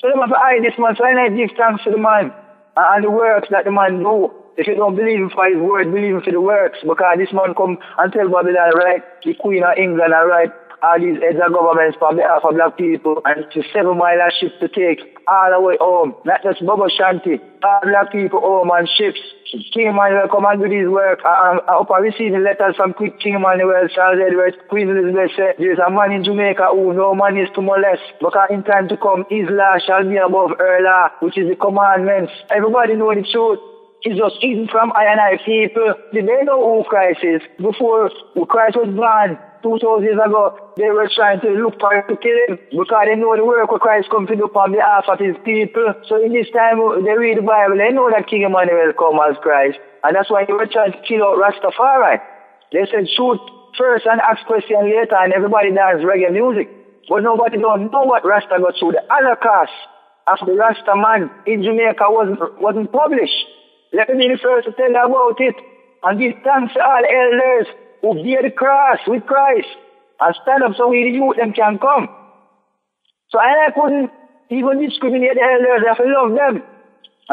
So they have to hide this man, so I give thanks to the man and the works that the man do. If you don't believe him for his word, believe him for the works, because this man come and tell Babylon, right, the Queen of England, right, all these heads of governments on behalf of black people, and it's a seven mile ship to take all the way home. Not just Bobo Shanti, all black people home on ships. King Emmanuel come and do this work. I, I, I hope I receive the letters from King Emmanuel, Charles Edwards, Queen Elizabeth said, there is a man in Jamaica who no man is to molest, because in time to come, his law shall be above her law, which is the commandments. Everybody know the truth. It's just hidden from I and I people. Did they know who Christ is? Before Christ was born, two thousand years ago, they were trying to look for him to kill him, because they know the work of Christ come to do upon behalf of His people. So in this time, they read the Bible, they know that King Emmanuel come as Christ. And that's why they were trying to kill out Rastafari. They said, shoot first and ask question later, and everybody dance reggae music. But nobody don't know what Rasta got through. The Holocaust of the Rasta man in Jamaica wasn't, wasn't published. Let me be the first to tell you about it. And give thanks to all elders who bear the cross with Christ and stand up so we the youth them can come. So I couldn't even discriminate the elders, I have to love them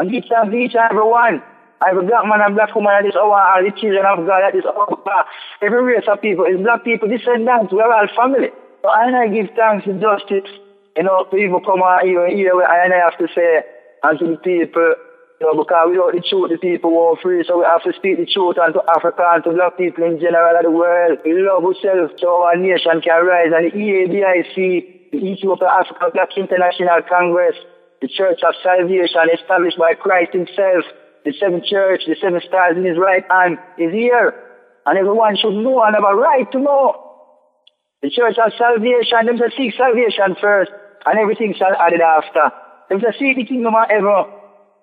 and give thanks to each and every one. I have a black man and black woman at this hour, all the children of God at this hour. Every race of people is black people, descendants, we are all family. So I give thanks to justice, you know, to even come out here, here where I have to say, and to the people. You know, because without the truth, the people won't free, so we have to speak the truth and to Africa and to black people in general of the world. We love ourselves so our nation can rise. And the E A B I C, the Ethiopia African Black International Congress, the Church of Salvation established by Christ Himself, the seven church, the seven stars in His right hand is here. And everyone should know and have a right to know. The Church of Salvation, them to seek salvation first, and everything shall added after. Them to seek the kingdom of heaven.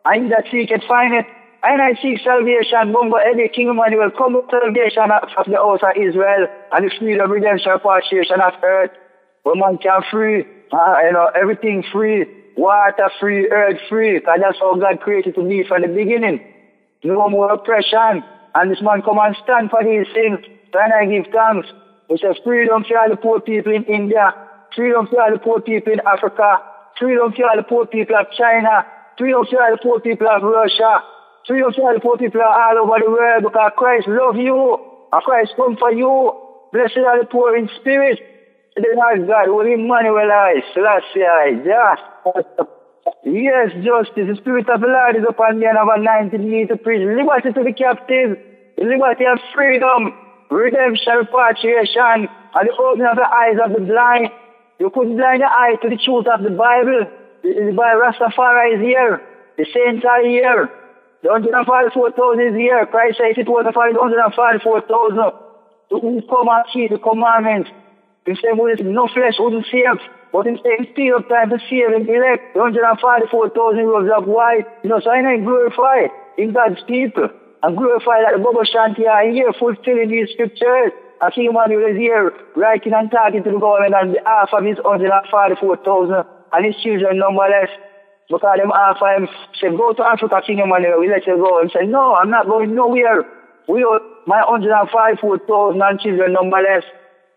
I need that seek and find it. And I seek salvation. Bongo Eddie, King Emmanuel, come with salvation of the house of Israel and the freedom, redemption, partition of earth. Where man can free, uh, you know, everything free, water free, earth free. Because that's how God created to be from the beginning. No more oppression. And this man come and stand for these things. And I give thanks. It says freedom for all the poor people in India. Freedom for all the poor people in Africa. Freedom for all the poor people of China. Three of the poor people of Russia. Three of the poor people are all over the world, because Christ loves you. And Christ come for you. Blessed are the poor in spirit. The Lord God will Emmanuel, Selassie, Jah. Yes, justice. The Spirit of the Lord is upon me and have anointed me to preach liberty to the captive, liberty and freedom, redemption, repatriation, and the opening of the eyes of the blind. You couldn't blind the eye to the truth of the Bible. By Rastafari is here. The saints are here. The one hundred forty-four thousand is here. Christ said, if it wasn't for the one hundred forty-four thousand, who come and see the commandments? He said, no flesh wouldn't save. But in the period of time to save and elect, the one hundred forty-four thousand robes of white. You know, so I ain't glorified in God's people. I'm glorified that the Bobo Shanti are here fulfilling these scriptures. I see Emmanuel is here writing and talking to the government on behalf of his one hundred forty-four thousand. And his children numberless, because them offer him, say, go to Africa, King Emmanuel, we let you go. And say, no, I'm not going nowhere. We don't my one hundred five thousand children numberless.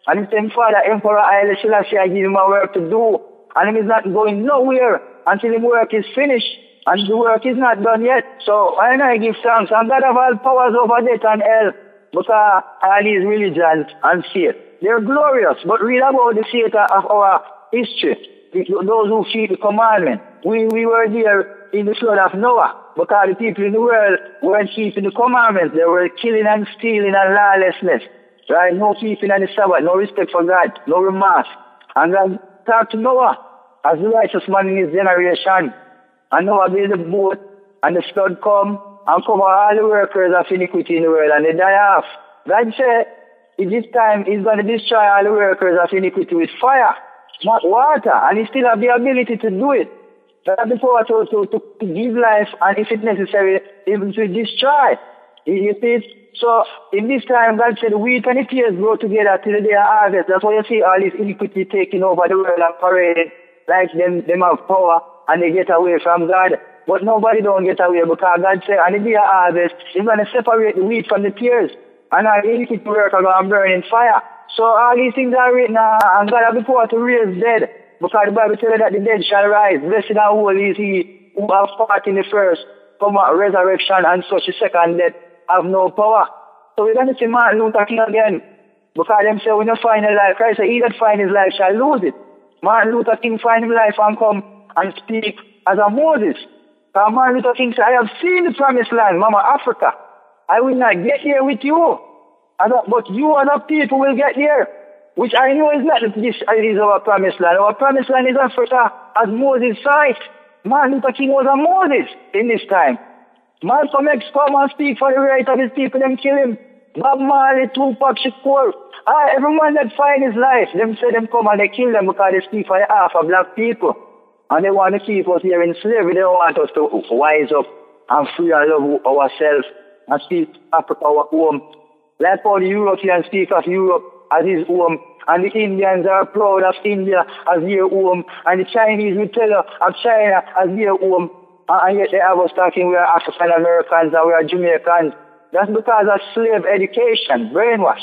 And his same father, Emperor Haile Selassie, I give him a work to do. And he is not going nowhere until the work is finished. And the work is not done yet. So I and I give thanks. And God have all powers over death and hell. But uh, all these religions and faith, they are glorious. But read about the faith of our history. Those who feed the commandment. We, we were there in the flood of Noah. Because the people in the world weren't keeping the commandments. They were killing and stealing and lawlessness. Right? No keeping on the Sabbath. No respect for God. No remorse. And then talk to Noah as the righteous man in his generation. And Noah built the boat. And the flood come. And cover all the workers of iniquity in the world. And they die off. God said, in this time, he's going to destroy all the workers of iniquity with fire. Not water, and he still have the ability to do it. They have the power to, to, to give life, and if it's necessary, even to destroy. You see it? So, in this time, God said, wheat and the tears grow together till they are harvest. That's why you see all this iniquity taking over the world and parading, like them, them have power, and they get away from God. But nobody don't get away, because God said, and the day of harvest, he's going to separate the wheat from the tears, and all the iniquity work are going to burn in fire. So all these things are written, uh, and God has the power to raise dead, because the Bible tells us that the dead shall rise. Blessed and holy is he who has part in the first, come out resurrection, and such the second death have no power. So we're going to see Martin Luther King again, because them say, we don't find a life. Christ said, he that find his life shall lose it. Martin Luther King find his life and come and speak as a Moses. So Martin Luther King said, I have seen the promised land, Mama Africa. I will not get here with you. But you and the people will get there, which I know is not this is our promised land. Our promised land is Africa, as Moses said. Martin Luther King was a Moses in this time. Malcolm X come and speak for the right of his people, them kill him. Bob Marley, Tupac Shakur, ah, every man that find his life, them say them come and they kill them because they speak for the half of black people. And they want to keep us here in slavery. They don't want us to wise up and free and love ourselves and speak Africa our home. Like how the Europeans speak of Europe as his home, and the Indians are proud of India as their home, and the Chinese will tell of China as their home, and yet they have us talking we are African Americans and we are Jamaicans. That's because of slave education, brainwash.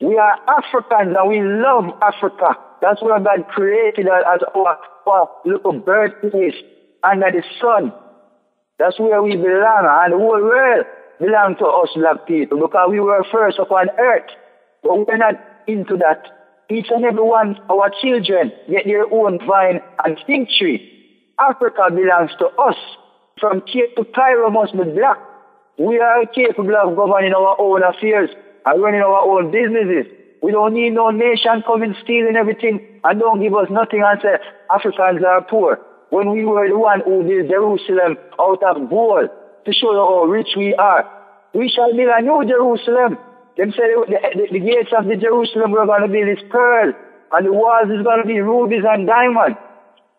We are Africans and we love Africa. That's where God created us as our, our little birthplace under the sun. That's where we belong, and the whole world belong to us black people, because we were first upon earth. But we're not into that. Each and every one, our children, get their own vine and fig tree. Africa belongs to us. From Cape to Cairo must be black. We are capable of governing our own affairs and running our own businesses. We don't need no nation coming stealing everything and don't give us nothing and say Africans are poor. When we were the one who built Jerusalem out of gold, to show you how rich we are. We shall build a new Jerusalem. Them say the, the, the gates of the Jerusalem were going to be this pearl, and the walls is going to be rubies and diamonds.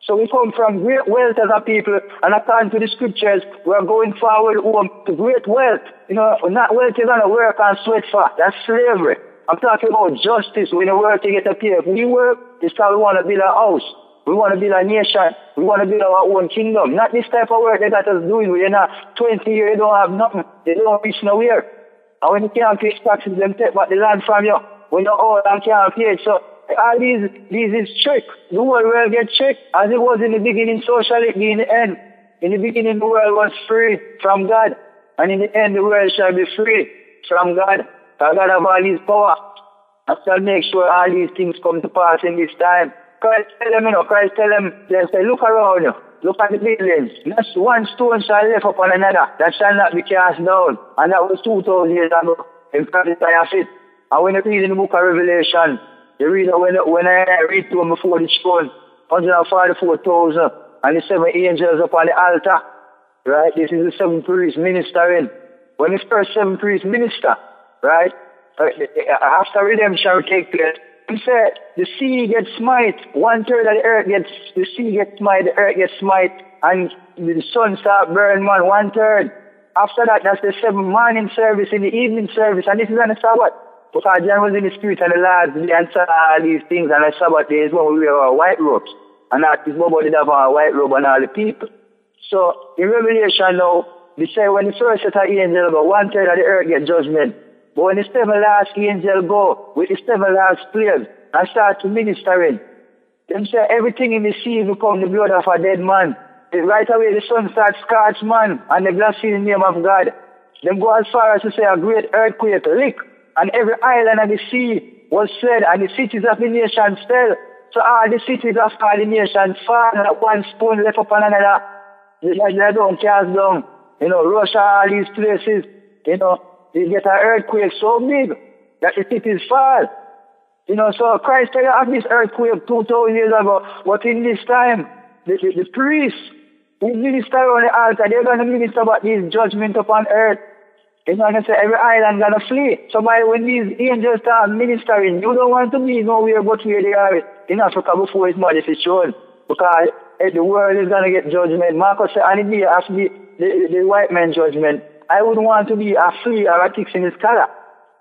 So we come from great wealth as a people, and according to the scriptures, we are going forward home to great wealth. You know, not wealth you're going to work and sweat for. That's slavery. I'm talking about justice. We don't work to get a pay. If we work, it's how we want to build a house. We want to build a nation. We want to build our own kingdom. Not this type of work they got us doing. We're not twenty years, you don't have nothing. They don't reach nowhere. And when you can't pay taxes, them take back the land from you. When you're old and can't pay it. So all these, these is trick. The whole world gets tricked. As it was in the beginning, socially, in the end. In the beginning, the world was free from God. And in the end, the world shall be free from God. God have all these power. I shall make sure all these things come to pass in this time. Christ tell them, you know, Christ tell them, they say, look around you, look at the buildings. Not one stone shall lift upon another, that shall not be cast down. And that was two thousand years ago, in prophecy of it. And when you read in the book of Revelation, you read, when, when I read to him before the throne, one hundred forty-four thousand, and the seven angels upon the altar, right? This is the seven priests ministering. When the first seven priests minister, right? After redemption will take place, he said, the sea gets smite, one third of the earth gets, the sea gets smite, the earth gets smite, and the sun starts burning, man, one third. After that, that's the seven morning service and the evening service, and this is on the Sabbath. Because John was in the street and the Lord answered all these things, and the Sabbath day is when we wear our white robes. And that is nobody that have our white robe and all the people. So, in Revelation now, they say when the first set of angels, one third of the earth gets judgment. But when the seven last angel go with the seven last players and start to ministering, them say everything in the sea become the blood of a dead man. Right away the sun starts scorch man and the glass in the name of God. Them go as far as to say a great earthquake lick and every island of the sea was fled and the cities of the nations fell. So all the cities of all the nations fall and one spoon left upon another. They don't cast down. You know, Russia, all these places, you know, they get an earthquake so big that the cities fall. You know, so Christ tell you of this earthquake two thousand years ago, but in this time, the, the, the priests, the minister on the altar, they're going to minister about this judgment upon earth. They're going to say every island going to flee. So by when these angels start ministering, you don't want to be nowhere but where they are in Africa before His Majesty shown. Because if the world is going to get judgment, Marcus said, and it has to be the, the white man's judgment. I wouldn't want to be a flea or a tick in his color.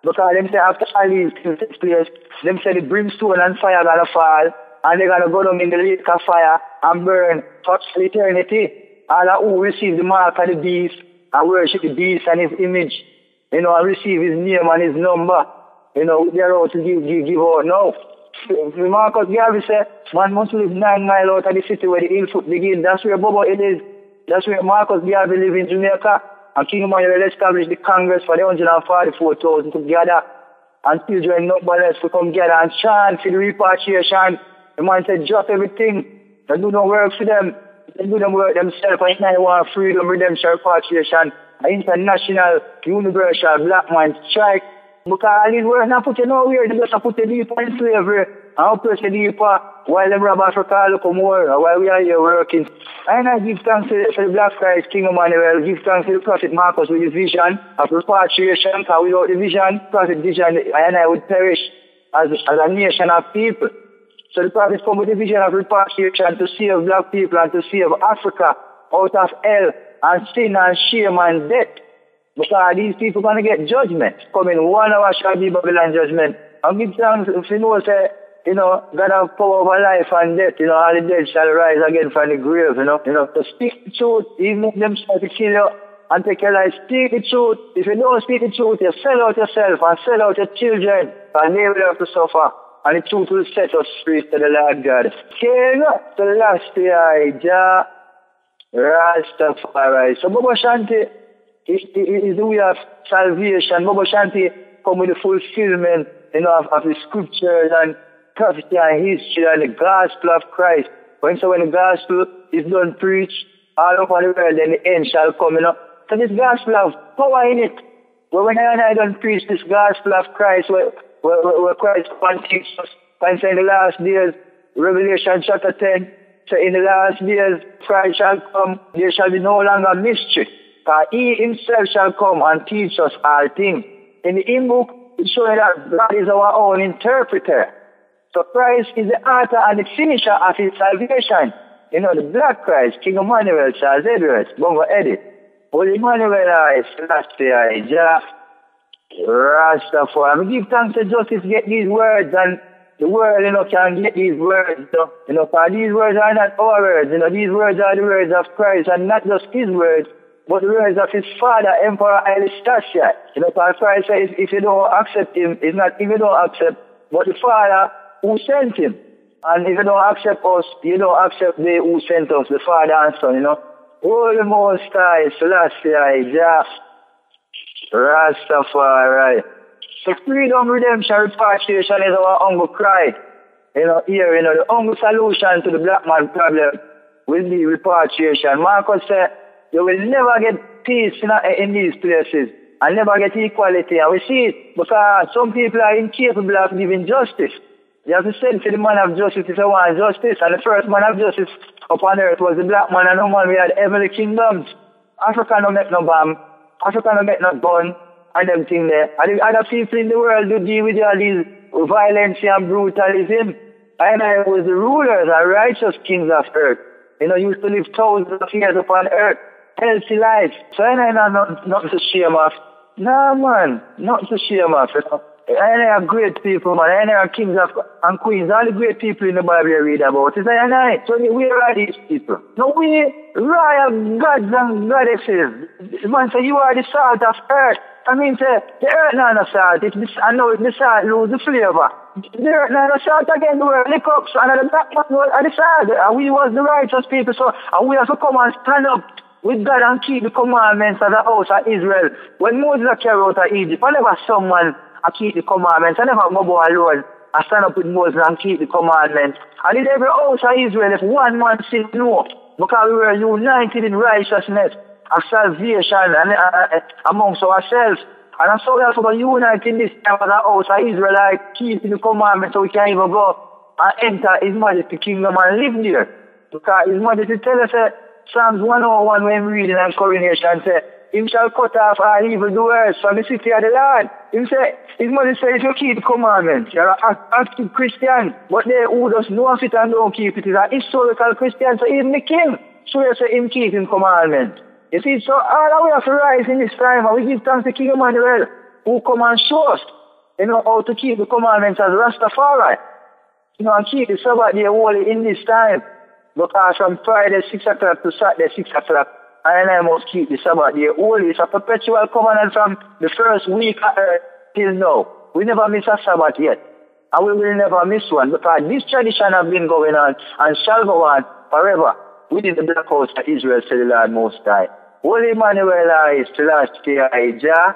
Because them say after all these things takes place, them say the brimstone and fire gonna fall, and they're gonna go down in the lake of fire and burn for eternity. All that who receive the mark of the beast and worship the beast and his image, you know, and receive his name and his number, you know, they're out to give, give, give out now. Marcus Garvey said, man must live nine miles out of the city where the ill foot begins. That's where Bobo it is. That's where Marcus Garvey live in Jamaica. And King Emmanuel established the Congress for the one hundred forty-four thousand together. And children numberless to come together and chant for the repatriation. The man said, drop everything. They do no work for them. They do them work themselves. And now they want freedom, redemption, repatriation. An international, universal, black man strike. Because these words not put you nowhere. They just put you deeper in slavery. And oppress you deeper. While them rob Africa, look more. While we are here working. And I give thanks to the, to the Black Christ, King Emmanuel. Give thanks to the Prophet Marcus with his vision of repatriation. Because without the vision, Prophet vision, I and I would perish as, as a nation of people. So the Prophet come with the vision of repatriation to save black people and to save Africa out of hell and sin and shame and death. Because these people are going to get judgment. Coming one hour shall be Babylon judgment. And give thanks if you know, say, you know, God have power over life and death, you know, all the dead shall rise again from the grave, you know, you know, to speak the truth, even if them try to kill you and take your life, speak the truth. If you don't speak the truth, you sell out yourself and sell out your children, and they will have to suffer, and the truth will set us free to the Lord God. King to the last day, Jah, Rastafari. So Bobo Shanti is, is the way of salvation. Bobo Shanti come with the fulfillment, you know, of, of the scriptures and prophecy and history and the gospel of Christ. When so when the gospel is done preached all over the world, then the end shall come, you know. So this gospel has power in it. But when I and I don't preach this gospel of Christ, where, where, where Christ teaches us, and so in the last days, Revelation chapter ten, so in the last days, Christ shall come, there shall be no longer mystery. For He Himself shall come and teach us all things. In the hymn book, it's showing that God is our own interpreter. So Christ is the author and the finisher of His salvation. You know, the Black Christ, King Emmanuel Charles Edwards, Bongo Eddie. Holy Emmanuel, I Selassie I, Jah, Rastafari. We give thanks to justice, get these words, and the world, you know, can get these words. You know, for these words are not our words. You know, these words are the words of Christ, and not just His words, but the words of His father, Emperor Haile Selassie I. You know, for Christ says, if, if you don't accept Him, it's not if you don't accept, but the Father who sent Him. And if you don't accept us, you don't accept they who sent us, the Father and Son, you know. Holy Most High, Selassie I, Jah, Rastafari. So freedom, redemption, repatriation is our humble cry. You know, here, you know, the humble solution to the black man problem will be repatriation. Marcus said, you will never get peace in, in these places, and never get equality. And we see it, because some people are incapable of giving justice. You have to send for the man of justice if you want justice. And the first man of justice upon earth was the black man, and no man we had heavenly kingdoms. Africa don't make no bomb. Africa don't make no gun and everything there. And the other people in the world do deal with all these violence and brutalism. And I was the rulers and righteous kings of earth. You know, used to live thousands of years upon earth. Healthy lives. So I ain't not, not to shame off. No, man. Not to shame off, you know. And they are great people, man. And they are kings of, and queens. All the great people in the Bible you read about. It's like, I. So where are these people? No, we royal gods and goddesses. Man, so you are the salt of earth. I mean, the airline aside, I know it's decide lose the flavor. The airline aside again, the world, the cops, and the black man was at the side. And we was the righteous people, so and we have to come and stand up with God and keep the commandments of the house of Israel. When Moses came out of Egypt, whenever someone keep the commandments, I never go alone. I stand up with Moses and keep the commandments. And in every house of Israel, if one man said no, because we were united in righteousness and salvation and, uh, amongst ourselves. And so we have to unite in this time of the house of Israel, like keeping the commandments, so we can even go and enter His Majesty's kingdom and live there. Because His Majesty tells us uh, Psalms one oh one when reading and coronation says, Him shall cut off all evildoers from the city of the Lord. Him say, His mother says, if you keep the commandments, you're an active Christian. But they who just know of it and don't keep it is an historical Christian. So even the king, so you say, Him keep Him commandments. You see, so all the way have to rise in this time, and we give thanks to King Emmanuel, who come and show us, you know, how to keep the commandments as Rastafari. You know, and keep the Sabbath day holy in this time. Because from Friday six o'clock to Saturday six o'clock, and I must keep the Sabbath day holy. It's a perpetual covenant from the first week of earth till now. We never miss a Sabbath yet. And we will never miss one, because this tradition has been going on and shall go on forever within the black house of Israel, said the Lord Most High. Holy Emmanuel is the last day of Jah.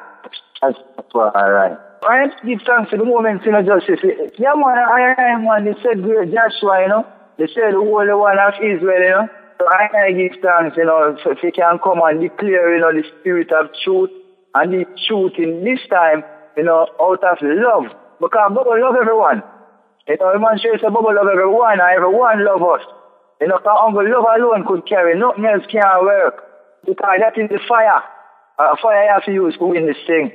That's alright. I have to give thanks to the moment, you know, justice. Yeah, man, I am one. They said, great Joshua, you know. They said, the Holy One of Israel, you know. So I give thanks, you know, so if you can come and declare, you know, the spirit of truth and the truth in this time, you know, out of love. Because Bobo love everyone. You know, the man says Bobo love everyone and everyone love us. You know, because Uncle love alone could carry, nothing else can work. Because that is the fire. Uh, fire you have to use to win this thing.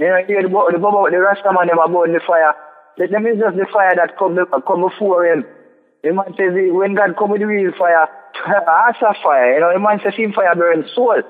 You know, hear the, the Bobo, the Rastaman, them about the fire. Let them use just the fire that come, come before him. The man says, when God come with the real fire, as a fire, you know, the man says him fire burns soul.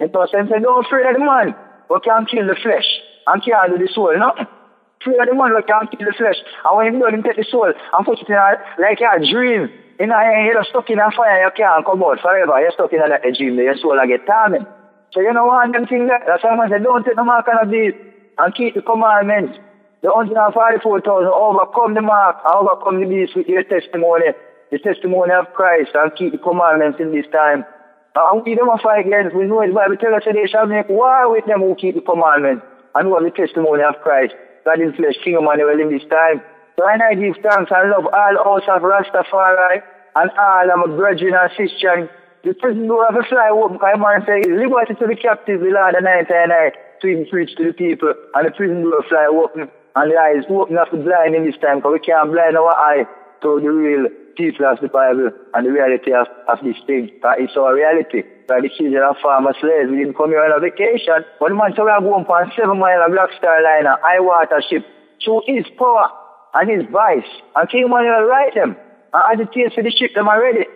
And so he said, don't afraid of the man, but can't kill the flesh, and can't do the soul, no? Afraid of the man, but can't kill the flesh. And when he doesn't take the soul, and put it in a, like a dream, you know, you're stuck in a fire, you can't come out forever, you're stuck in a, a dream, your soul will get torment. So you know one them thing that, that's why man said, don't take the mark of these, and keep the commandments. The one hundred forty-four thousand overcome the mark, and overcome the beast with your testimony. The testimony of Christ, and keep the commandments in this time. And we don't fight against, we know it, Bible tells us that they shall make war with them who keep the commandments and who have the testimony of Christ. God in flesh, King Emmanuel in this time. So I now give thanks and love all house of Rastafari and all of my brethren and sisters. The prison door of the fly open, because man says, liberty to the captives, the Lord, the night and night, to him preach to the people. And the prison door fly open, and the eyes open up the blind in this time, because we can't blind our eye to the real people of the Bible and the reality of, of this thing. But it's our reality. But the children of farmers slaves, we didn't come here on a vacation. But the man said we are going for seven mile of Black Star Line and high water ship through his power and his vice. And King Emmanuel write them. And as it takes for the ship them already.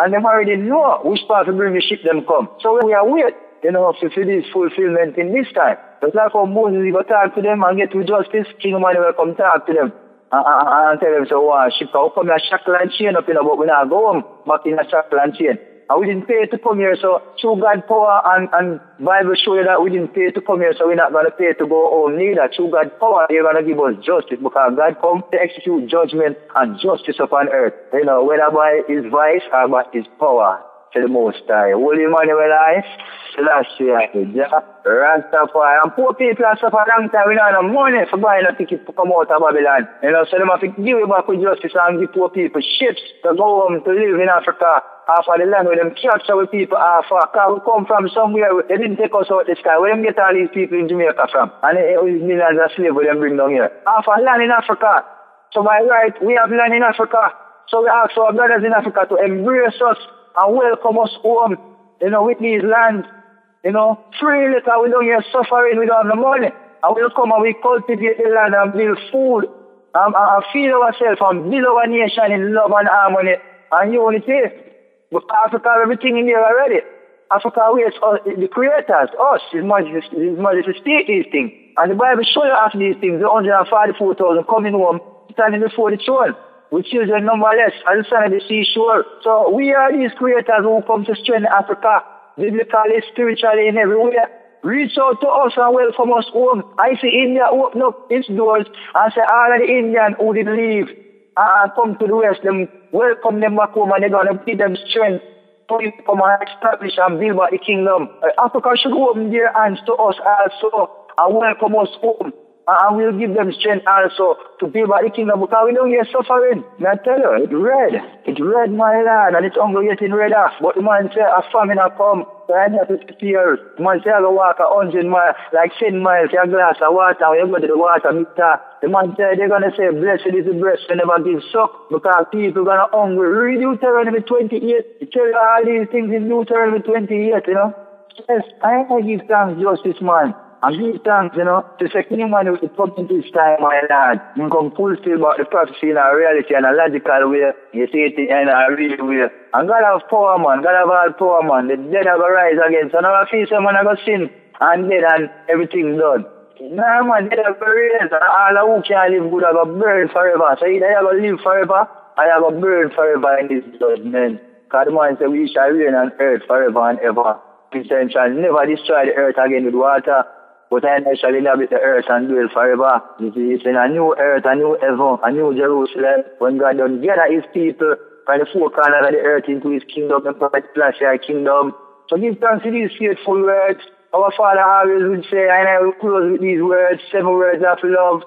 And them already know which part to bring the ship them come. So we are waiting, you know, for this fulfillment in this time. Just like how Moses even talk to them and get to justice, King Emmanuel come talk to them. And, and, and tell them, so, uh, ship, how come a shackle and chain up, you know, but we now go home back in a shackle and chain. And we didn't pay to come here, so through God power and, and Bible show you that we didn't pay to come here, so we're not going to pay to go home neither. Through God power, you're going to give us justice, because God come to execute judgment and justice upon earth, you know, whether by His vice or by His power, to the Most High. Holy Emmanuel, I, Selassie I, Jah, Rastafari. And poor people have suffered a long time, we don't have money for buying a ticket to come out of Babylon. You know, so they have to give it back with justice and give poor people ships to go home to live in Africa, half of the land where them capture with people half of, because we come from somewhere, they didn't take us out of the sky, where them get all these people in Jamaica from, and it was millions of slaves where them bring down here. Half of land in Africa. So by right, we have land in Africa. So we ask our brothers in Africa to embrace us and welcome us home, you know, with these lands, you know, freely, because we don't hear suffering, we don't have the money. And we'll come and we cultivate the land and build food, and, and, and feed ourselves and build our nation in love and harmony and unity. But Africa, everything in there already. Africa waits us, the creators, us, His Majesty, His Majesty speak these things. And the Bible shows you after these things, the one hundred forty-four thousand coming home, standing before the throne, with children numberless, and the son of the seashore. So we are these creators who come to strengthen Africa, biblically, spiritually, in every way. Reach out to us and welcome us home. I see India open up its doors and say all of the Indians who did leave and come to the West, them welcome them back home, and they're going to give them strength to come and establish and build back the kingdom. Africa should open their hands to us also and welcome us home. And we'll give them strength also to build back the kingdom, because we don't hear suffering. I tell you, it's red. It's red, my land, and it's hungry getting redder. But the man said, a famine will come. So I have to fear. The man said, I will walk a hundred miles, like ten miles, a glass of water, when you go to the water, Mister. The man said, they're going to say, blessed is the breast, they never give suck, because people are going to hungry. Read Deuteronomy twenty-eight. It tell you all these things in Deuteronomy twenty-eight, you know. Yes, I have to give thanks just this man. And give thanks, you know, to say, King Emmanuel is coming this time, my lad. You can fulfill about the prophecy in a reality and a logical way. You see it in a real way. And God have power, man. God have all power, man. The dead have a rise again. So now I feel someone have a sin and dead and everything's done. Nah, man, dead have a rise. And all who can live good have a burn forever. So either you have a live forever or you have a burn forever in this judgment. Because the man said, we shall reign on earth forever and ever. He said, shall never destroy the earth again with water. But I shall inhabit the earth and dwell forever. It's in a new earth, a new heaven, a new Jerusalem. When God done gather his people from the four corners of the earth into his kingdom, the prophet splash our kingdom. So give thanks to these faithful words. Our Father always would say, and I will close with these words, seven words of love.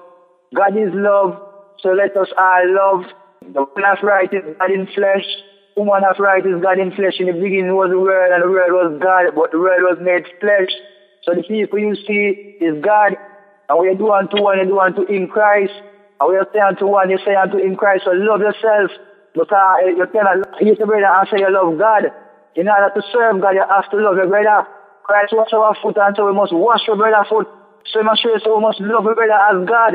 God is love, so let us all love. The man of right is God in flesh. The woman of right is God in flesh. In the beginning was the Word, and the Word was God, but the Word was made flesh. So the people you see is God, and we do unto one, you do unto in Christ, and we say unto one, you say unto in Christ. So love yourself, because you cannot hate your brother and say you love God. In order to serve God, you have to love your brother. Christ washed our foot, and so we must wash your brother's foot. So we must show you, so we must love your brother as God.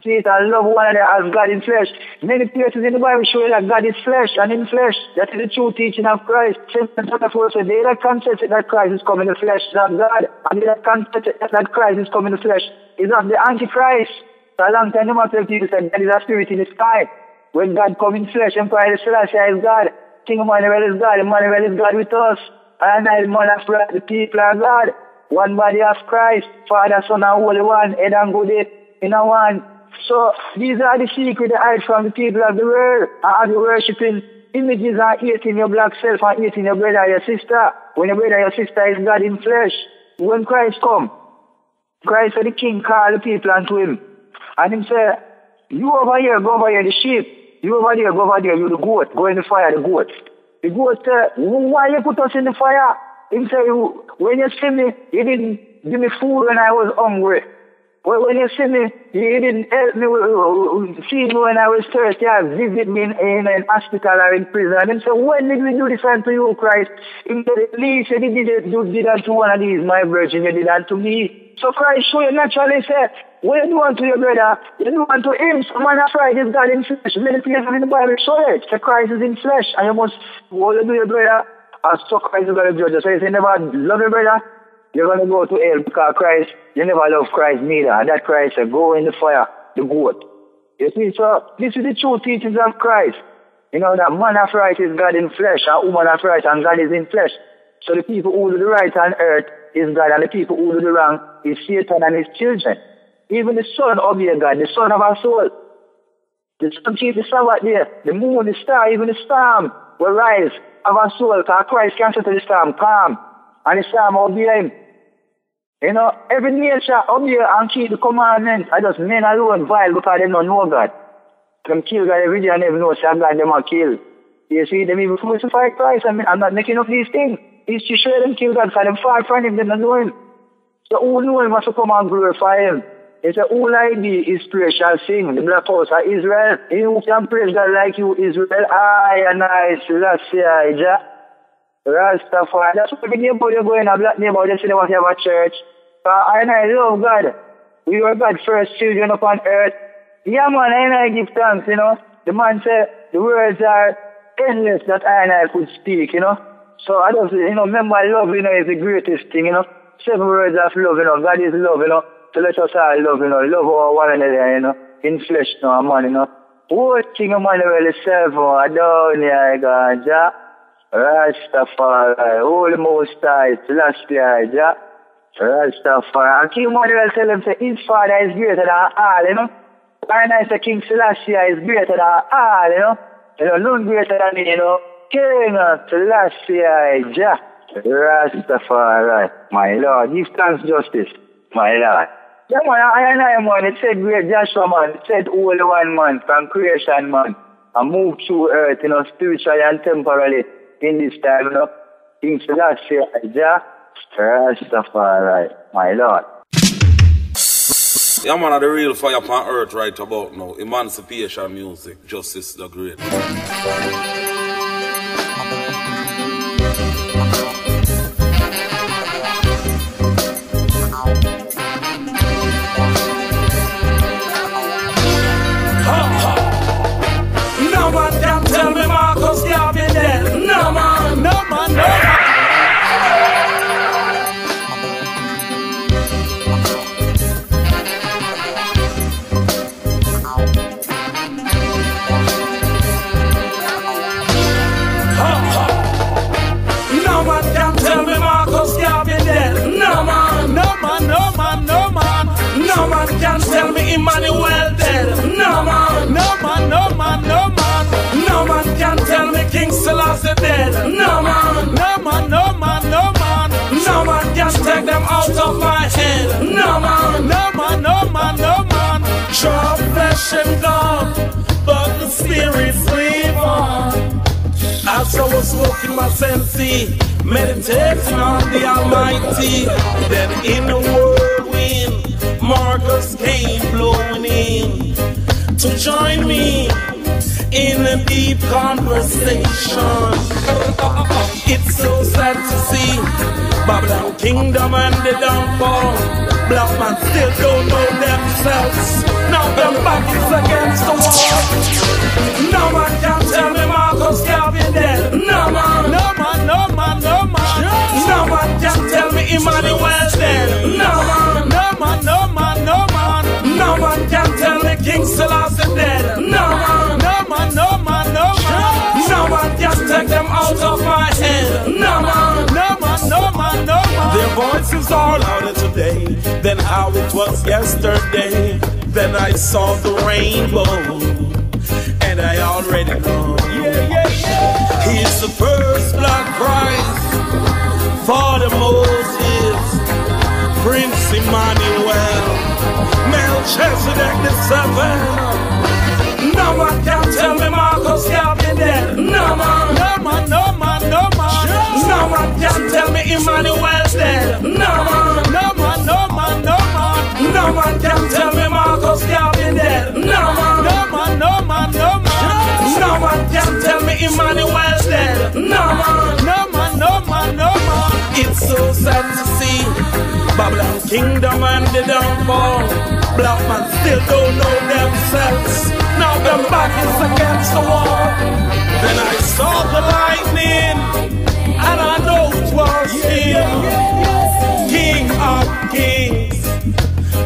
See it, and love one another as God in flesh. Many places in the Bible show you that God is flesh and in flesh. That is the true teaching of Christ. Saint John four said, they that confess that Christ is coming in the flesh, not God. And they that confess that Christ is coming in the flesh, is not the Antichrist. For a long time, the man said, God is a spirit in the sky. When God comes in flesh, Emperor Haile Selassie is God. King Emmanuel is God. Emmanuel is God with us. And I, the man of God, the people are God. One body of Christ, Father, Son, and Holy One, head and good head, in a one. So these are the secrets hide from the people of the world. And you're worshipping images and eating your black self and eating your brother and your sister. When your brother and your sister is God in flesh. When Christ come, Christ the King called the people unto him. And him said, you over here, go over here, the sheep. You over there, go over there, you the goat. Go in the fire, the goat. The goat said, why you put us in the fire? Him said, when you see me, you didn't give me food when I was hungry. Well, when you see me, you didn't help me, see me when I was thirsty, I visit me in, in an hospital or in prison. And then so when did we do this unto you, Christ? In the least, you did, you did unto one of these, my virgin, you did unto me. So Christ show you naturally said, when you do unto your brother, you do unto him. So man of right is God in flesh. Many places in the Bible show it. So Christ is in flesh, and you must, what you do your brother, and so Christ is going to judge you. So you say, never love your brother. You're going to go to hell because Christ, you never love Christ neither. And that Christ said, go in the fire, the goat. You see, so this is the true teachings of Christ. You know, that man of right is God in flesh, and woman of right and God is in flesh. So the people who do the right on earth is God, and the people who do the wrong is Satan and his children. Even the sun of your God, the sun of our soul. The sun keeps the Sabbath there. The moon, the star, even the storm will rise of our soul, because Christ can settle the storm calm. And the storm obey him. You know, every nation obey and keep the commandments. I just men alone vile because they don't know God. Them kill God every day and they know some God them are killed. You see, them even crucified Christ. I mean, I'm not making up these things. It's to show them kill God because them far from him, they don't know him. So who know him has to come and glorify him. He said, who like thee is praise shall sing, the black house of Israel. He who can praise God like you, Israel, I and I, Selassie I, Jah. Rastafari. That's what the neighborhood you go in, a black neighborhood, you see they want to have a church. So I and I love God. We were God's first children upon earth. Yeah man, I and I give thanks, you know. The man said, the words are endless that I and I could speak, you know. So I just, you know, remember love, you know, is the greatest thing, you know. Seven words of love, you know. God is love, you know. So let us all love, you know. Love our one another, you know. In flesh, you know, man, you know. Oh, King Emmanuel is seven, I don't know, God, yeah. Rastafari, Holy Most High, Celestia, Jah, Rastafari. And King Emmanuel tell him say his father is greater than all, you know. And I say King Selassie I is greater than all, you know. You know, none greater than me, you know. King Selassie I, Jah, Rastafari, my Lord. Give thanks justice, my Lord. Yeah, man, I and I, man, it said great Joshua, man. It said Holy One, man, from creation, man. I moved through earth, you know, spiritually and temporally in this time, you know. King Selassie I, Jah, Rastafari, my Lord. Yeah, man, the real fire upon earth right about now. Emancipation music, Justice the Great. No man can tell me Marcus Garvey dead. No man, no man, no man. Tell me Emmanuel dead. No man, no man, no man, no man. No man can tell me King Selassie dead. No man, no man, no man, no man. No man can take them out of my head. No man, no man, no man, no man. Draw flesh and blood, but the spirit's evil. As I was walking my senses, meditating on the Almighty, then in the whirlwind Marcus came blowing in to join me in a deep conversation. It's so sad to see Babylon kingdom and the downfall. Black man still don't know themselves. Now them back is against the wall. No man can tell me Marcus Garvey dead. No man, no man, no man, no man. No man can tell me Emmanuel dead. No man, no man, no man, no man. No man can tell me King Selassie dead. No man, no man, no man, no man. No one can take them out of my head. No man, no man, no man, no man. Their voices are louder today than how it was yesterday. Then I saw the rainbow, and I already know. Yeah, yeah, yeah. He's the first black Christ, Father Moses, Prince Emmanuel, Melchizedek the Seventh. No one can tell me Marcus Garvey dead. No man, no man, no man, no man. No one can tell me Emmanuel dead. No man, no man, no man, no man. No one can tell me Marcus Garvey dead. No man, no man, no man, no man. No one can tell me Emmanuel dead. No man, no man, no man, no man. It's so sad to see Babylon kingdom and the downfall. Black man still don't know themselves. Now their back is against the wall. Then I saw the lightning, and I know it was him, King of kings,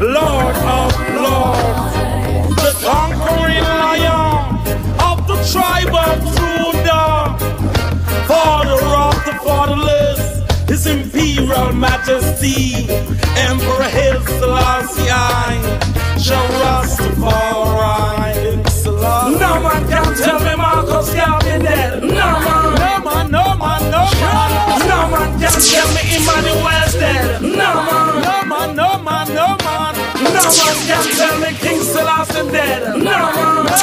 Lord of lords, the conquering lion of the tribe of Judah, father of the fatherless. His Imperial Majesty, Emperor Haile Selassie I, Jah Rastafari, Selassie. No man can tell me Marcus Garvey dead. No man, no man, no man, no man. No man can tell me Emmanuel dead. No man, no man, no man, no man. No man can tell me King Selassie dead. No man, no man,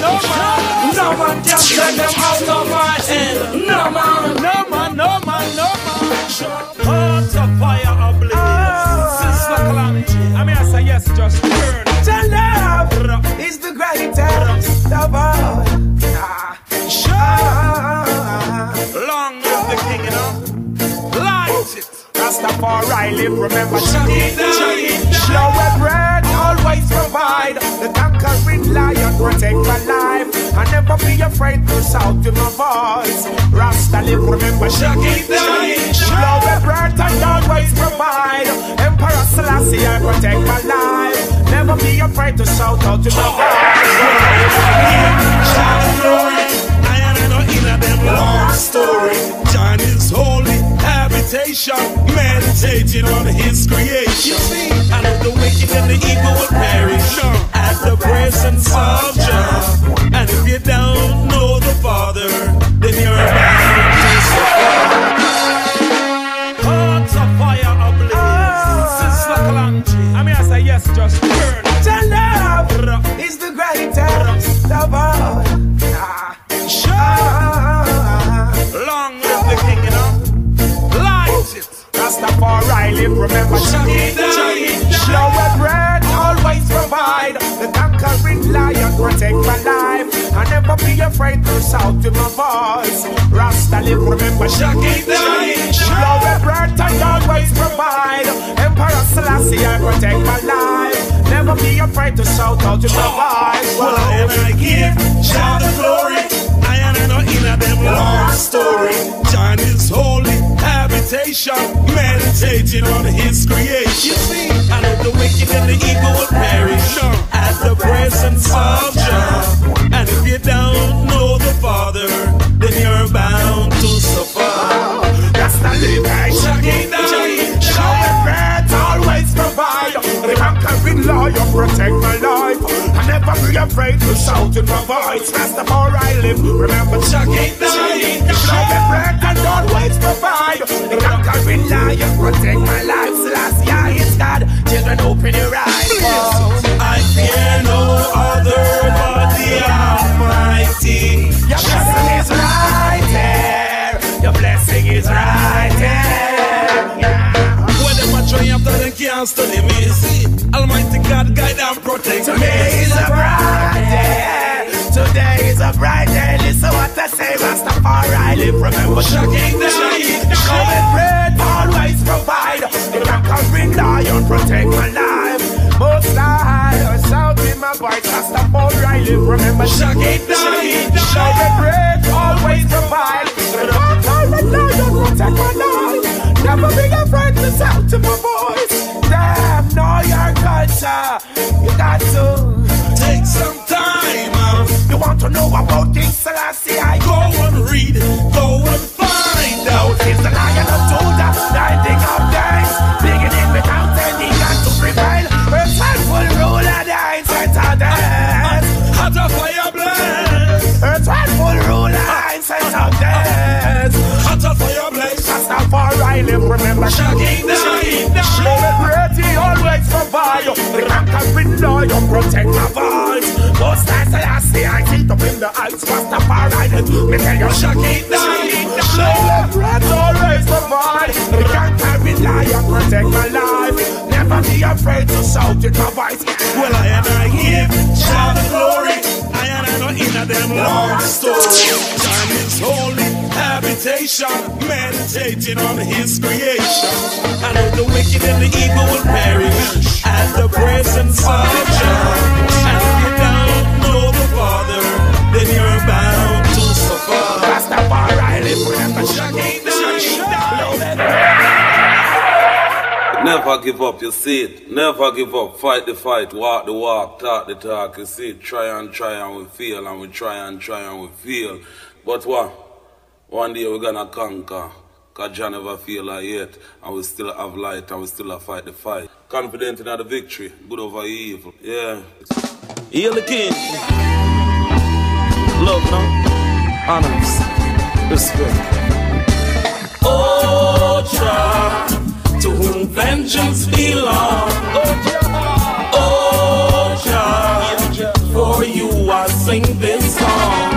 no man, no man. No man can take them out of my head. No man, no man, no man, no man. Heart of fire ablaze. Sister Calamity, I mean I say yes, just burn. Your love is the greatest of all. Sure. Long live the king, you know. Light it. Rastafari live, remember to eat, to eat. Show a bread, always provide. The conquering lion protect my life. I never be afraid to shout to my voice. Rasta live, remember, Shaggy die. Love and breath and always provide. Emperor Selassie, I protect my life. Never be afraid to shout out to my voice. John glory, I ain't no inner them long story. John is holy habitation, meditation. contagion on his creation. I know the wicked and the evil will perish at the presence of Jah. And if you don't know the Father, then you're a man who hearts of fire ablaze. Sister Kalanji, I mean I say yes, just burn. Jah love is the greatest of all. Nah. Sure. Long live the king, you know. Light it. Rastafari live, remember Jah. Show a bread, always provide. The conquering lion protect my life. I never be afraid to shout to my voice. Rasta live, remember Jah. Show a bread, I always provide. Emperor Selassie I protect my life. Never be afraid to shout out to my voice. Well, I am I give Jah the glory. I am not in a them long story. John is holy. Habitation, meditating on his creation. I know the wicked and the evil will perish at the presence of Jah. And if you don't know the Father, then you're bound to suffer. Oh, that's the liberation. Show the bread, always provide. The conquering lawyer protect my life. I never be afraid to shout in my voice. Rastafari I live, remember Jah. Show the bread and always provide. The conquering lawyer protect my life. Last year is God, children open your eyes. Oh, I fear no other but the Almighty. Your blessing is right there. Your blessing is right there. Yeah. After they can't study me, see, Almighty God guide and protect me. Today is a bright day. Today is a bright day. Listen what I say, Rastafari live. Remember, shocking the night. Show and bread, always provide. The conquering lion protect my life. Most I shout in my voice, Rastafari live. Remember, shocking the night. Show and bread, always provide. The conquering lion protect my life. Never be afraid to shout to my voice. Damn, know your culture. You got to take some time out. You want to know about King Selassie I? Go and read, go and find out. He's the lion of Judah, lightning of days. Beginning without ending and to prevail. We're thankful ruler, the ancient of days. Hot of fire blaze. We're thankful ruler, ancient of days. Hot of fire blaze. I live, remember shocking the liberty always provide. The conquering lawyer protect my voice. Most times I see I keep up in the eyes. Rastafari live, me tell you shocking the liberty always provide. The conquering lawyer protect my life. Never be afraid to shout in my voice. Well, I and I give Jah the glory. I and I not in a them long story. Time is holy. Habitation, meditating on his creation. I know the wicked and the evil will perish at the presence of Jah. And if you don't know the Father, then you're bound to suffer. Rastafari, I live forever. Never give up, you see it. Never give up. Fight the fight, walk the walk, talk the talk, you see it. Try and try and we feel, and we try and try and we feel. But what? One day we're gonna conquer, cause Jah never feel like yet, and we still have light, and we still have fight the fight. Confident in the victory, good over evil, yeah. Heal the king. Love, no? Honors, respect. Oh, Jah, to whom vengeance belongs. Oh, Jah, for you I sing this song.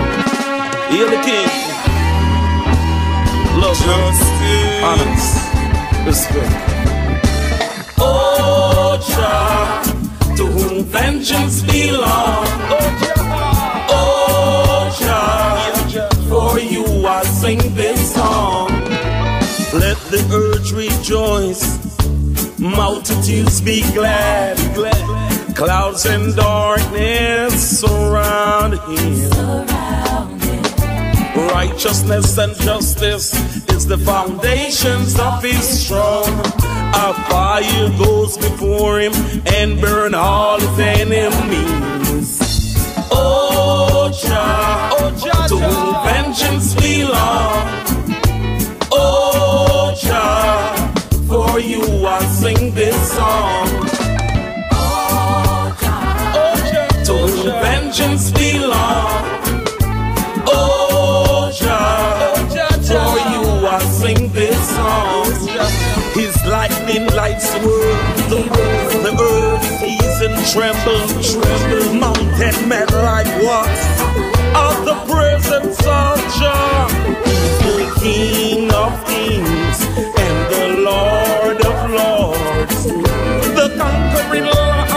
Heal the king. Love, justice, honors, respect. Oh, Jah, to whom vengeance belongs. Oh, Jah, for you I sing this song. Let the earth rejoice, multitudes be glad. Clouds and darkness surround him. Righteousness and justice is the foundations of his throne. A fire goes before him and burn all his enemies. Oh, Jah, to whom vengeance belongs. Oh, Jah, for you Lightning lights the world, the earth, the earth heaves and trembles, trembles. Mountain men like what? Of the presence of Jah, the King of Kings and the Lord of Lords, the conquering Lion.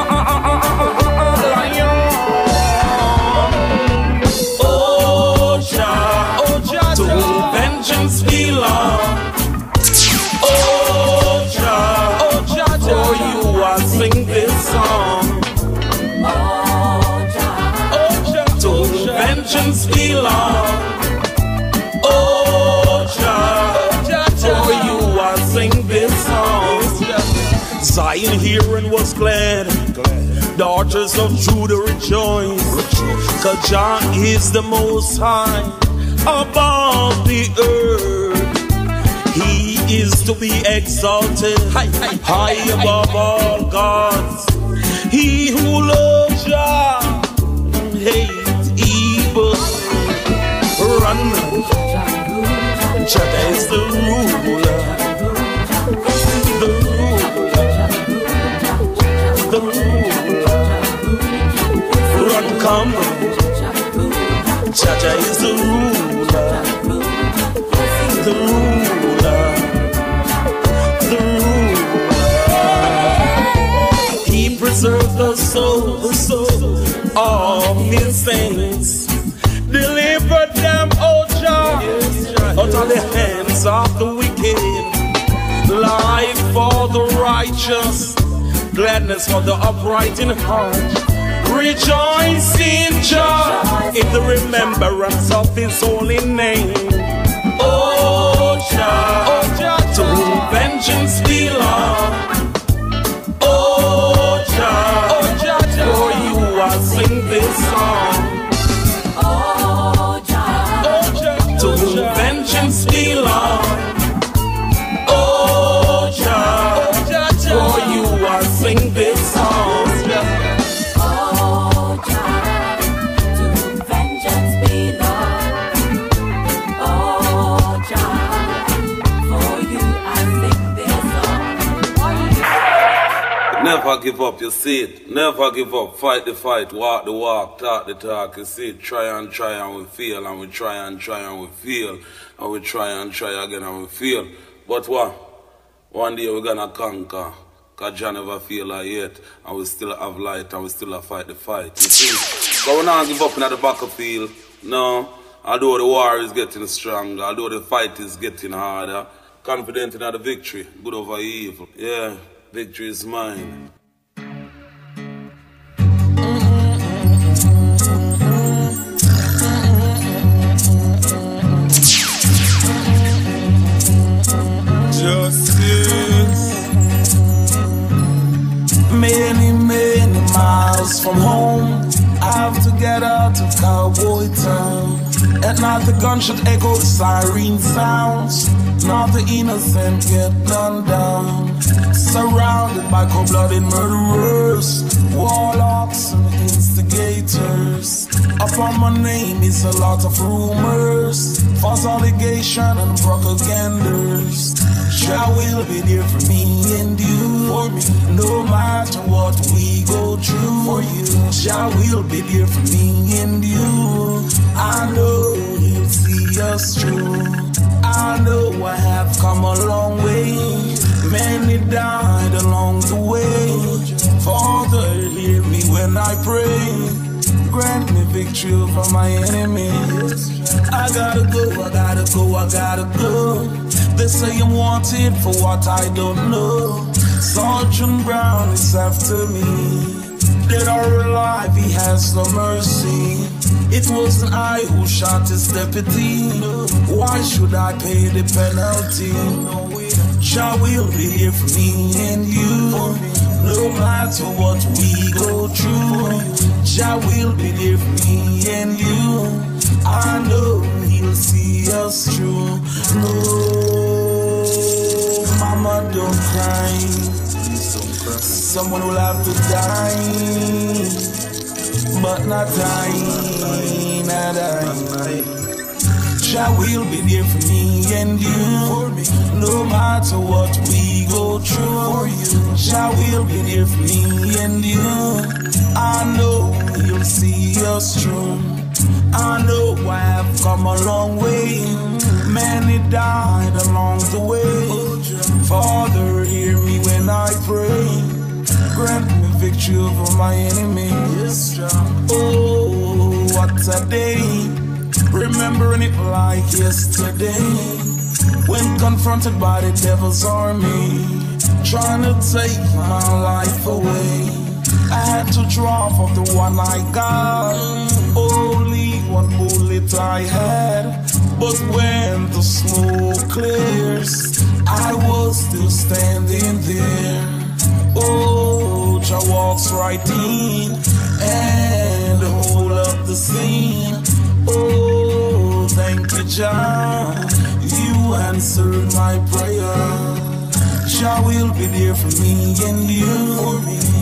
Oh Jah, oh Jah, to whom vengeance belongs. Sing this song. Oh, Jah, oh, Jah, to whom vengeance belongs. Oh, Jah, oh, Jah, for you I sing this song. Zion hearing was glad. glad. Daughters of Judah rejoice. rejoice. Cause Jah is the Most High above the earth. He is to be exalted high, high, high, high above high, all high. Gods. He who loves Jah hates evil. Run, Jah is the ruler, the ruler, the ruler. Run, come, Jah is the ruler, the ruler. Preserve the soul, the soul of his saints. Deliver them, O Jah, out of the hands of the wicked. Life for the righteous, gladness for the upright in heart. Rejoice in Jah, in the remembrance of his holy name. O Jah, to whom vengeance belongs. Oh, Jah, for you I sing this song. Oh, Jah, to whom vengeance belongs. Oh, Jah, for you I sing this song. Oh, Jah, to whom vengeance belongs. Oh, Jah, for you I sing this song. Never give up, you see it. Never give up. Fight the fight. Walk the walk. Talk the talk. You see it. Try and try and we fail. And we try and try and we fail. And we try and try again and we fail. But what? One day we're gonna conquer. Cause Jah never fail like yet. And we still have light. And we still have fight the fight. You see? But we're not give up in the battlefield. No. Although the war is getting stronger. Although the fight is getting harder. Confident in the victory. Good over evil. Yeah. Victory is mine. Justice. Many, many miles from home, I have to get out of cowboy town. At night the gun should echo the siren sounds. Now the innocent get gunned down, surrounded by cold-blooded murderers, warlocks and instigators. Upon my name is a lot of rumors, false allegation and propagandas. Jah will be there for me and you, for me, no matter what we go through. For you, Jah will be there for me and you. I know He'll see us through. I know I have come a long way. Many died along the way. Father, hear me when I pray. Grant me victory over my enemies. I gotta go, I gotta go, I gotta go. They say I'm wanted for what I don't know. Sergeant Brown is after me. Dead or alive, he has no mercy. It wasn't I who shot his deputy. Why should I pay the penalty? Jah will be here for me and you. No matter what we go through, Jah will be there for me and you. I know He'll see us through. No, Mama, don't cry. Someone will have to die. But not dying, not dying. Jah will be there for me and you. For me. No matter what we go through, for you. Jah will be there for me and you. I know He'll see us through. I know I've come a long way. Many died along the way. Father, hear me when I pray. Grant me victory over my enemies. Oh, what a day. Remembering it like yesterday. When confronted by the devil's army, trying to take my life away, I had to draw from the one I got. Only one bullet I had. But when the smoke clears, I was still standing there. Oh, Jah walks right in and hold up the scene. Oh, thank you, Jah, you answered my prayer. Jah will be there for me and you,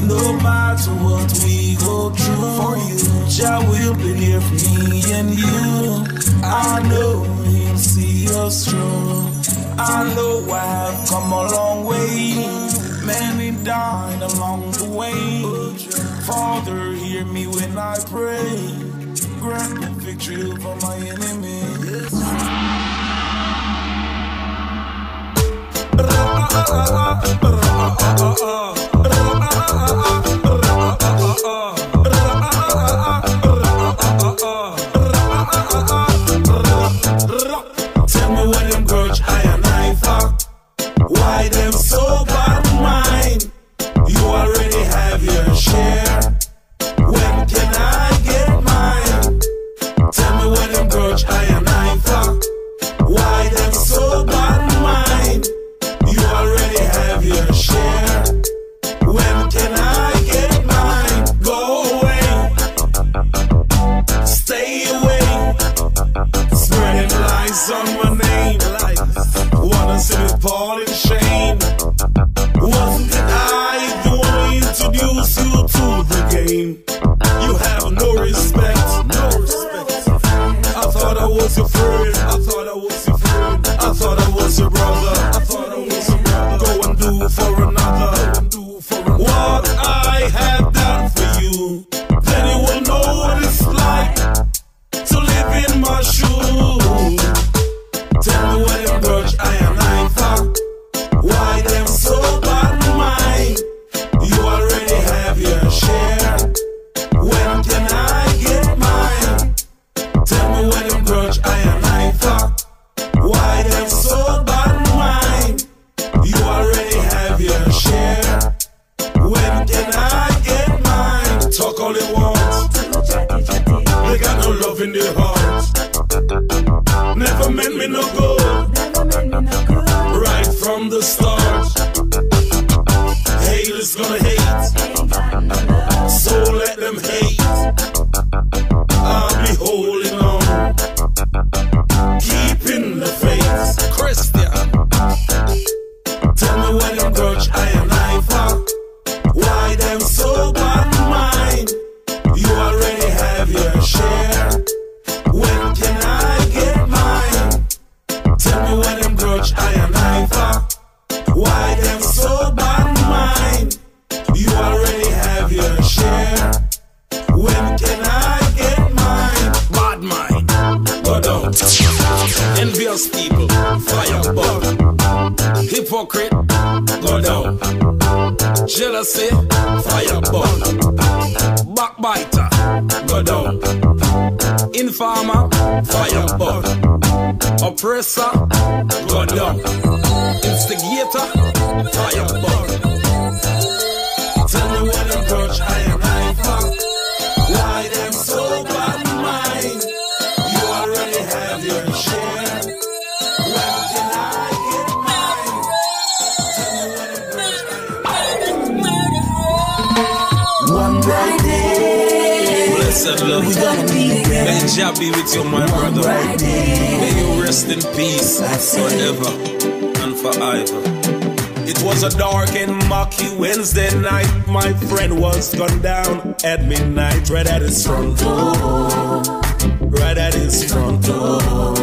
no matter what we go through. For you, Jah will be there for me and you. I know He'll see us through. I know I've come a long way. Many died along the way. Father, hear me when I pray. Grant me victory over my enemies. Tell me what them grudge I and I fuck. Why them so bad? You already have your share. When can I get mine? Tell me when them grudge I and I fuck. Why them so bad mine? You already have your share. When can I get mine? Go away. Stay away. Spreading lies on my name. Wanna see me fall in shame. Wasn't it I the one who introduced you to the game? You have no respect, no respect. I thought I was your friend, I thought I was your friend, I thought I was your brother, I thought I was your brother. Go and do for another what I have done for you. Then you will know what it's like to live in my shoes. Tell me what your grudge I am. Why them so bad mine? You already have your share. When can I get mine? Tell me when them grudge I and I fuck. Why them so bad mine? You already have your share. When can I get mine? Talk all they want. They got no love in their heart. Never made me no good. Right from the start, hate is gonna hate, so let them hate. I'll be holding on, keeping the faith. Christian, tell me when them grudge I and I fuck. Why them so bad mind? You already have your share. When can I get mine? Tell me when them grudge I and I fuck. Why them so bad mine? You already have your share. When can I get mine? Bad mind, go down. Envious people, fireball. Hypocrite, go down. Jealousy, fireball. Backbiter, go down. Informer, fireball. Oppressor, go down. Instigator, fireball. Tell me when them grudge I and I fuck. Why them so bad mine? You already have your share. When can I get mine? Tell me when them grudge I. One bright day, blessed love, we gonna be. May Jah be with you, my brother. May you rest in peace forever and forever. It was a dark and murky Wednesday night. My friend was gone down at midnight. Right at his front door. Right at his front door.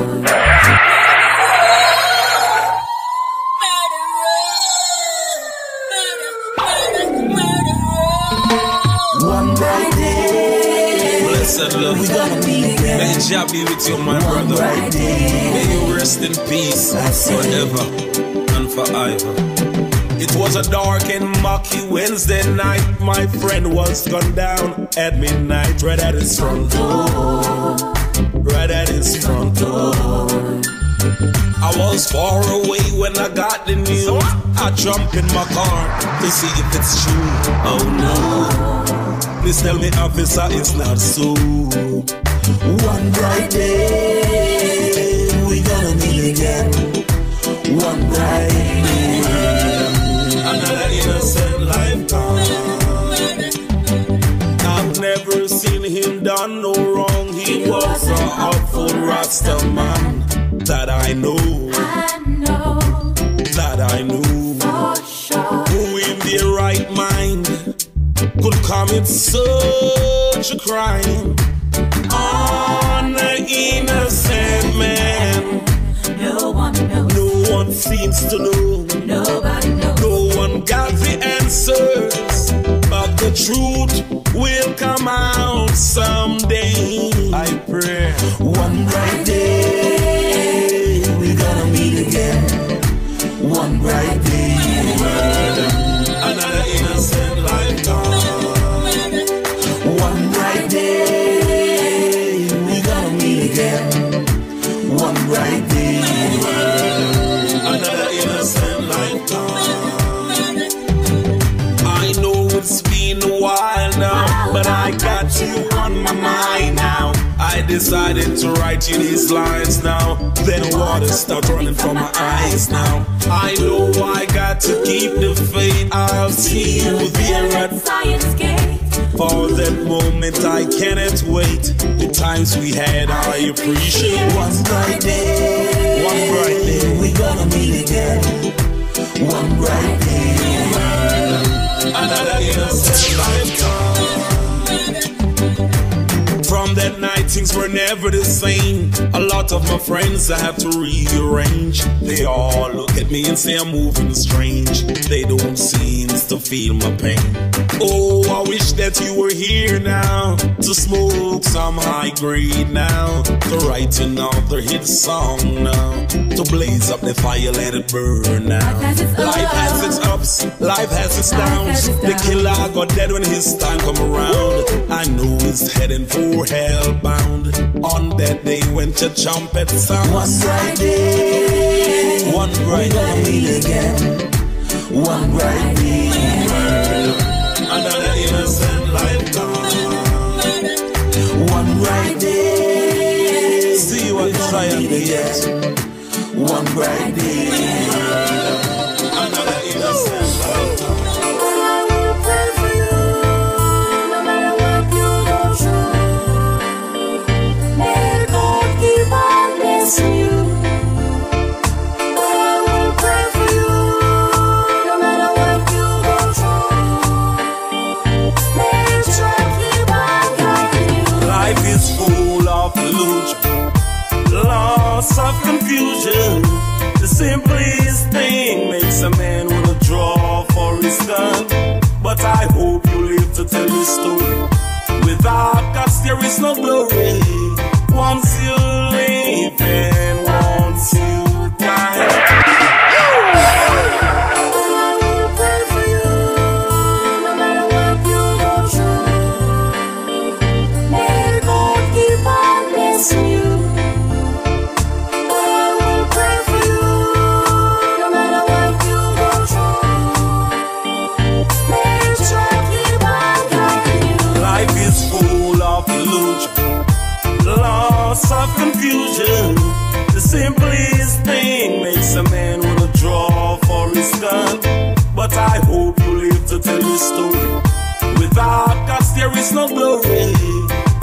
Jah be with you, my brother. May you rest in peace forever and forever. It was a dark and murky Wednesday night. My friend was gunned down at midnight, right at his front door, right at his front door. I was far away when I got the news. I jumped in my car to see if it's true. Oh no, please tell me, officer, it's not so. One bright day we gonna meet again. One bright day, another innocent lifetime. I've never seen him done no wrong. He was an awful Rasta man. That I know, I know, that I knew, for sure, who in their right mind could commit such a crime on an innocent man. No one knows, no one seems to know, nobody knows, no one got the answers, but the truth will come out someday. I pray one bright day. One bright day, another innocent life gone. One bright day, we gotta meet again. One bright day, another innocent life gone. I know it's been a while now, but I got you on my mind now. I decided to write you these lines now. Then water start running from my eyes now. I know I got to keep the faith. I'll see you there at Zion's gate. For that moment I cannot wait. The times we had I appreciate. One bright day, one bright day, we gonna meet again. One bright day, another innocent lifetime. From that night things were never the same. A lot of my friends I have to rearrange. They all look at me and say I'm moving strange. They don't seem to feel my pain. Oh, I wish that you were here now, to smoke some high grade now, to write another hit song now, to blaze up the fire, let it burn now. Life has its ups, life has its downs. The killer got dead when his time come around. I know it's heading for hellbound on that day when your trumpet sounds. One bright day, one bright day again. One bright day, another innocent life gone. One bright day, see what Zion begins. One bright day, another innocent life gone. Of confusion, the simplest thing makes a man wanna draw for his gun. But I hope you live to tell the story. Without God's there is no glory. Once you live and once you die. Of confusion, the simplest thing makes a man wanna draw for his gun. But I hope you live to tell the story. Without God's there is no glory.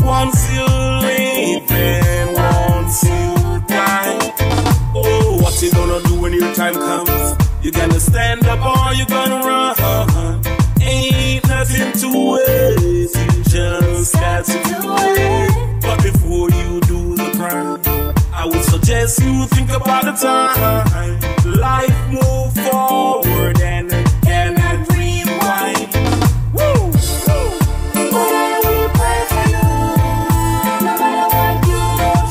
Once you live and once you die. Oh, what you gonna do when your time comes? You gonna stand up or you gonna run? Ain't nothing to it, you just got to do it. But before you do, I would suggest you think about the time. Life move forward and cannot rewind. Woo! Woo! But I will pray for you, no matter what you do.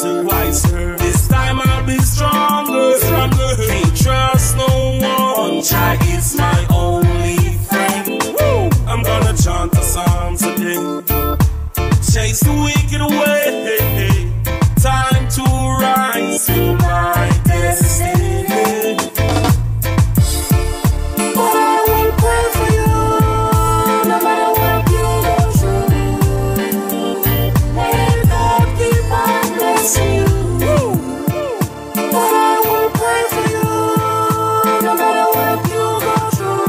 wiser, wiser. This time I'll be stronger, stronger. Can't trust no one. One child is my only friend. Woo! I'm gonna chant the Psalms again. Chase the wicked away. Time to rise to my destiny. But I will pray for you, no matter what you go through. May God keep on blessing you. But I will pray for you, no matter what you go through.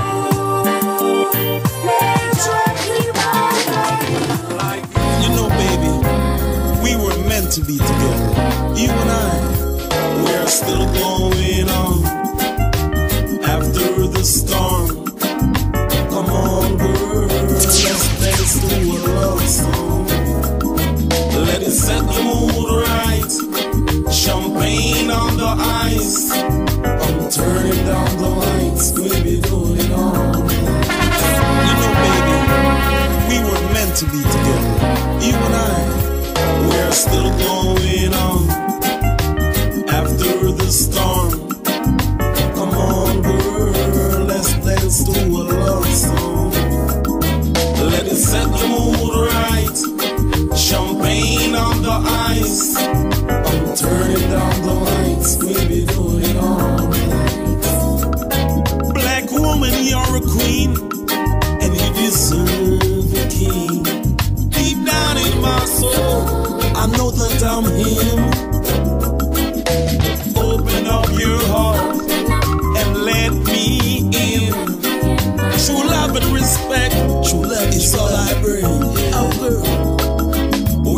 May God keep on blessing like you. You know, baby, we were meant to be together, you and I. We're still going on after the storm. Come on, girl, let's dance to a love song. Let it set the mood right. Champagne on the ice. I'm turning down the lights. We'll be doing it all. You know, baby, we were meant to be together, you and I. We're still going on after the storm. Come on, girl, let's dance to a love song. Let it set the mood right. Champagne on the ice. I'm turning down the lights. We'll be doing it all night. Black woman, you're a queen, and you deserve a king. Deep down in my soul, I know that I'm him. Open up your heart and let me in. True love and respect, true love is all I bring. Oh, girl,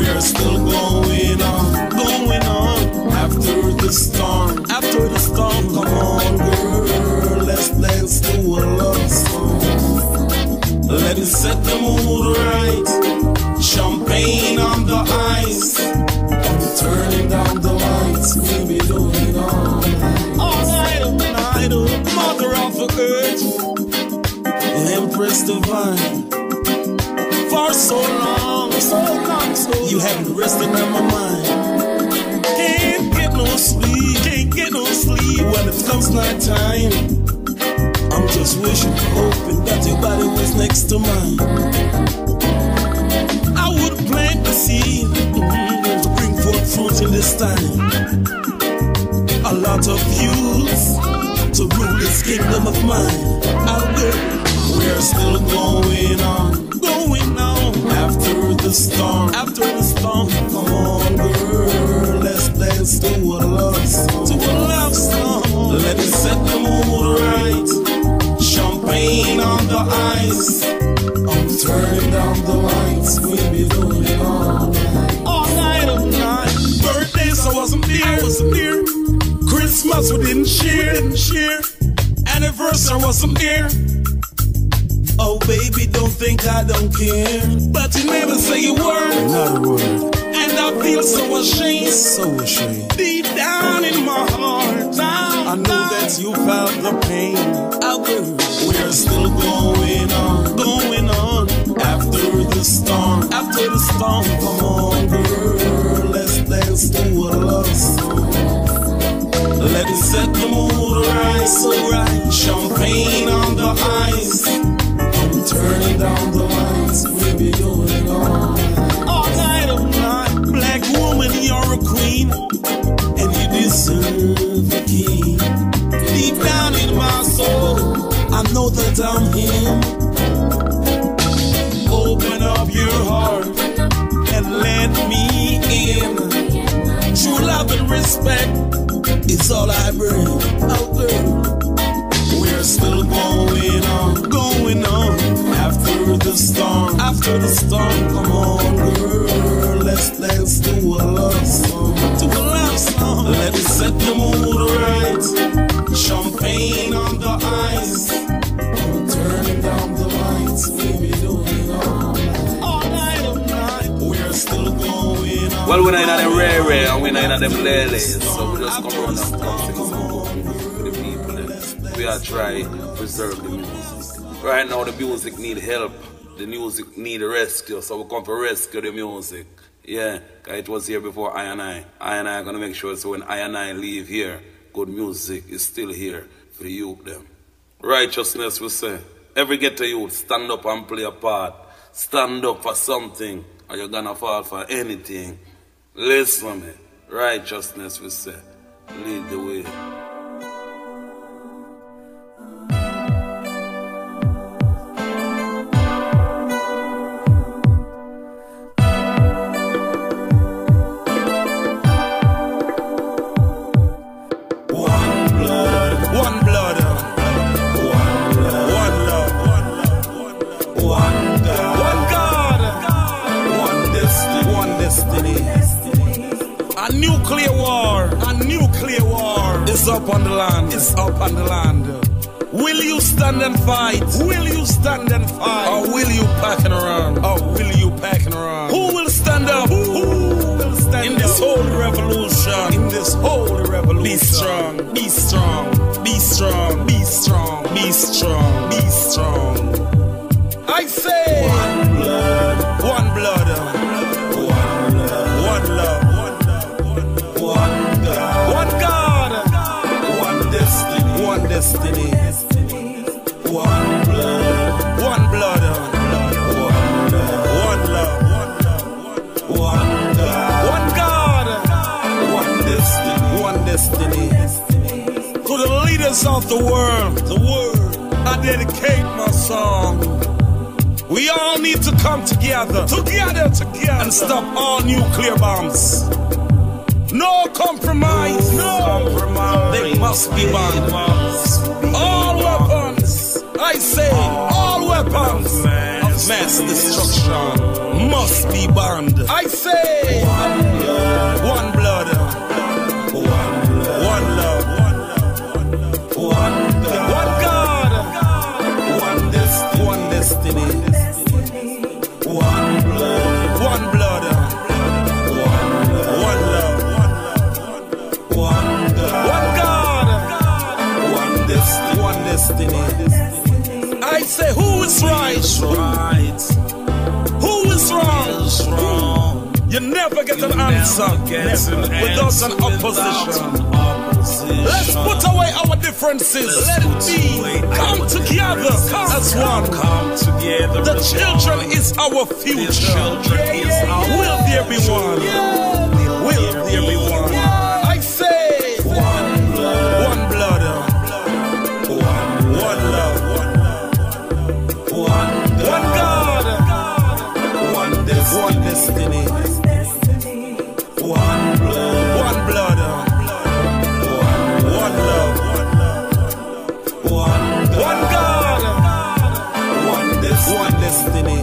we're still going on, going on after the storm, after the storm. Come on, girl, let's dance to a love song. Let it set the mood right. Champagne on the ice. Turning down the lights, we'll be doing it all night. All night, idol, mother of the earth, Empress divine. For so long, so long, so long, you haven't rested on my mind. Can't get no sleep, can't get no sleep. When it comes night time, I'm just wishing, hoping that your body was next to mine. I would plant the seed. Mm-hmm. Fruit in this time, a lot of views to rule this kingdom of mine. Out there, we're still going on, going on after the storm, after the storm. Come on, girl, let's dance to a love song, to a love song. Let it set the mood right. Champagne on the ice. I'm turning down the lights. We'll be doing it all night. I wasn't there, I wasn't there. Christmas we didn't share, we didn't share. Anniversary wasn't there. Oh baby, don't think I don't care. But you never say a word, not a word. And I feel so ashamed, so ashamed. Deep down in my heart, down, I know that you felt the pain. I will. We're still going on, going on after the storm, after the storm. Come on, girl, let's dance to a love song. Let it set the mood right, so right. Champagne on the ice. I'm turning down the lights. We'll be doing it all night. All night, all night. Black woman, you're a queen, and you deserve a king. Deep down in my soul, I know that I'm him. Open up your heart and let me in. True love and respect, it's all I bring. Oh girl, we're still going on, going on after the storm, after the storm. Come on, girl, let's dance to a love song, to a love song. Let it set the mood right. Champagne on the ice. I'm turning down the lights. We'll be doing it all night. All night, all night. We're still going on. Well, we're not in a rare, and we're not in them lilies. So we just come around and sing with the people. And we are trying to preserve the music. Right now, the music need help. The music need rescue. So we come to rescue the music. Yeah, it was here before I and I. I and I are going to make sure so when I and I leave here, good music is still here for the youth them. Righteousness, we say. Every ghetto youth, stand up and play a part. Stand up for something or you're going to fall for anything. Listen to me. Righteousness, we say. Lead the way. Up on the land, it's up on the land. Will you stand and fight? Will you stand and fight? Or will you packing around? Or will you packing around? Who will stand up? Who, who will stand in this up? Holy revolution? In this holy revolution. Be strong, be strong, be strong, be strong, be strong, be strong. I say one blood, one blood, one blood, one love. Destiny. Destiny. One blood, one blood, one love, one God, one God, one destiny, one destiny. To the leaders of the world, the world, I dedicate my song. We all need to come together, together, together, and stop all nuclear bombs. No compromise, no compromise. They must be banned. All weapons, I say, all weapons of mass destruction must be banned. I say, one blood, one blood, one love, one God, one destiny, one destiny, one blood, one blood. I say, who is right? Who is wrong? You never get an answer without an opposition. Let's put away our differences. Let it be. Come together as one. The children is our future. Will there be one? Will there be one? I say, one blood. One blood. One love, one love, one one God, one destiny, one blood, one blood, one love, one one God, one destiny.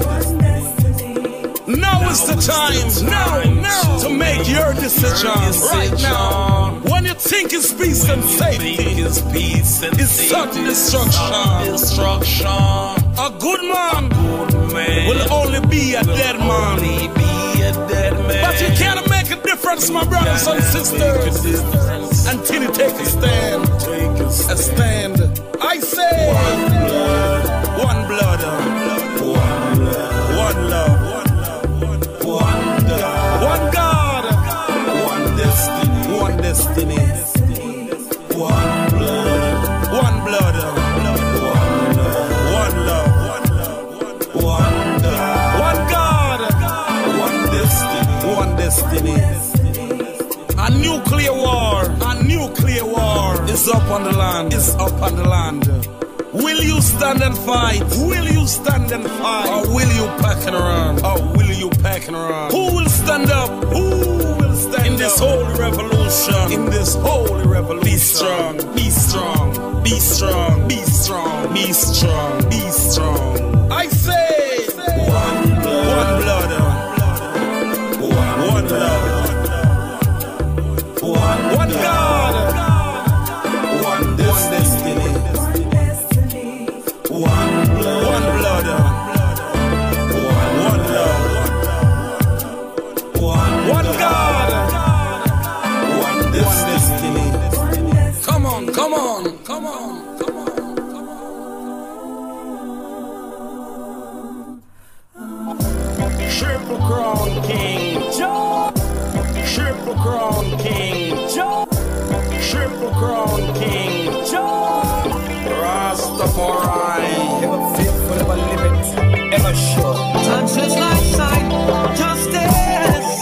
Now is the time, now, now to make your decisions right now. Think is peace when and safety. Think is peace and it's self-destruction. Destruction. A good man, a good man will only be a will dead man. Be a dead man. But you can't make a difference, my brothers and sisters, until you take a stand. Take a stand. A stand. I say, one blood, one blood, one blood, one love, one love, one God, one God, one destiny. One destiny, one blood, one blood, one love, one God, one God, one destiny, one destiny. A nuclear war, a nuclear war is up on the land, is up on the land. Will you stand and fight? Will you stand and fight? Or will you packing around? Or will you packing around? Who will stand up? Who? In this holy revolution, in this holy revolution, be strong, be strong, be strong, be strong, be strong, be strong. I say, one blood, one love, one God, one destiny, one blood, one blood, one love, one God. Come on, come on, come on, come on, come on. Triple Crown King Joel. Triple Crown King Joel. Triple Crown King Joel. Rastafari. Ever faithful, ever limit, ever sure. Conscious life side, justice.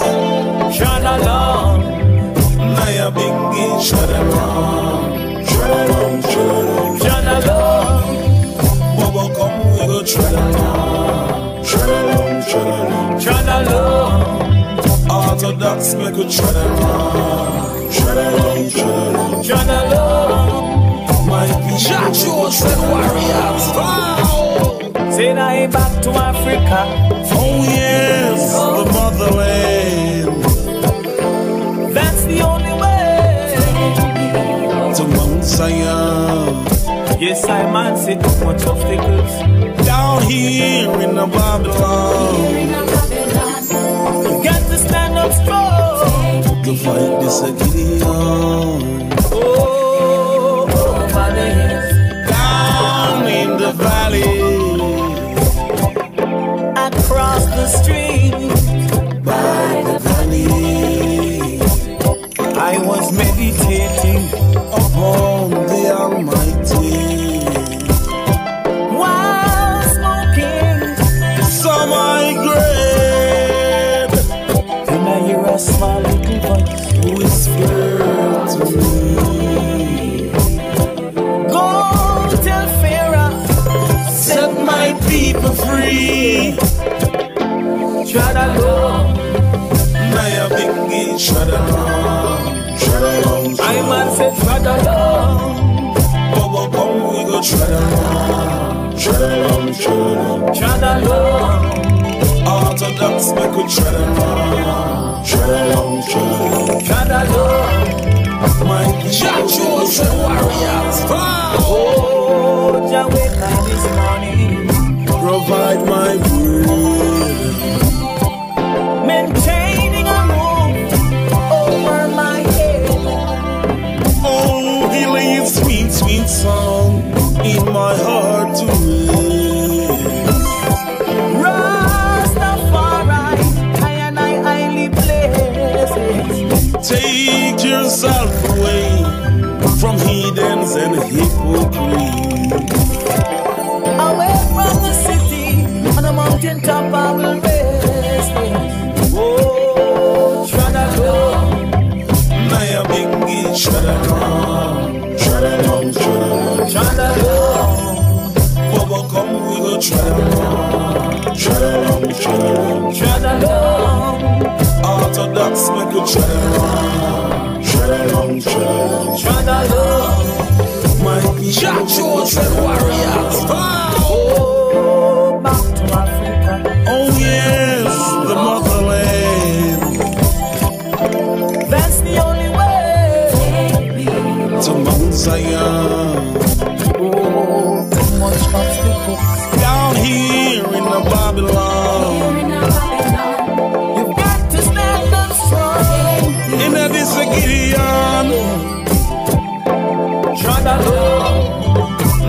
Shine along. Nyabinghi, shine along. Shine along, shine along. Shine along. Bobo, come, we go shine along. Shine along, shine along. Shine along. Orthodox, make a shine along. Shine along, shine along. Shine along. My people, chosen warriors. Wow. Say I back to Africa. Oh yes, oh. The motherland. Zion. Yes, I man see too much obstacles down here in the Babylon. In the Babylon. You got to stand up strong to fight this Gideon. Oh, oh, valley. Down in the valley, across the street, by the valley, I was meditating. Upon the Almighty, while smoking some high grade, and I hear a small little voice whisper to me, go tell Pharaoh, set my people free. Shadalom, Nyabinghi, Shadalom. I man said, Father, love. Bobo, come, we go, Shadalom. Shadalom, Shadalom. Shadalom. Orthodox, make we Shadalom. Shadalom, Shadalom. Shadalom. My Jah chosen warriors. Oh, Jah wake up this morning. Provide my bread. Maintaining a roof over my head. Sweet, sweet song in my heart to live. Rastafari, I and I highly blessed. Take yourself away from heathens and hypocrites. Away from the city, on the mountain top I will rest. Oh, Shadalom, Nyabinghi, Shadalom. Shadalom, Shadalom, Shadalom. Bobo, come, we go Shadalom. Shadalom, Shadalom, Shadalom. Orthodox, make a Shadalom. Shadalom, Shadalom, Shadalom. My Jah chosen warriors. Oh, back to Africa. Oh yes, the motherland. That's the only to Mount Zion. Oh, too much obstacles down here in the Babylon. In the Babylon. You've got to stand up strong in the Gideon. Shadalom,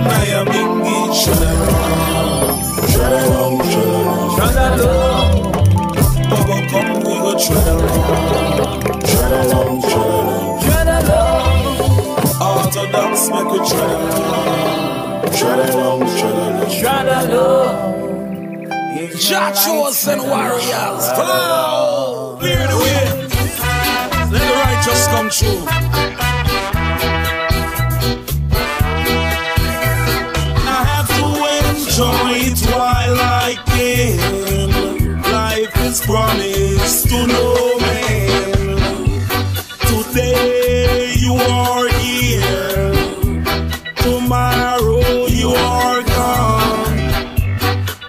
Nyabinghi, Shadalom. Shadalom, Shadalom, Shadalom. Bobo, come, we go Shadalom. Shadalom, Shadalom. Orthodox, make a Shadalom. Shadalom, Shadalom. Shadalom. Jah chosen warriors. Flow. Clear the way. Let the righteous come true. I have to enjoy it while I can. Life is promised to no man. Today you are here, tomorrow you are gone,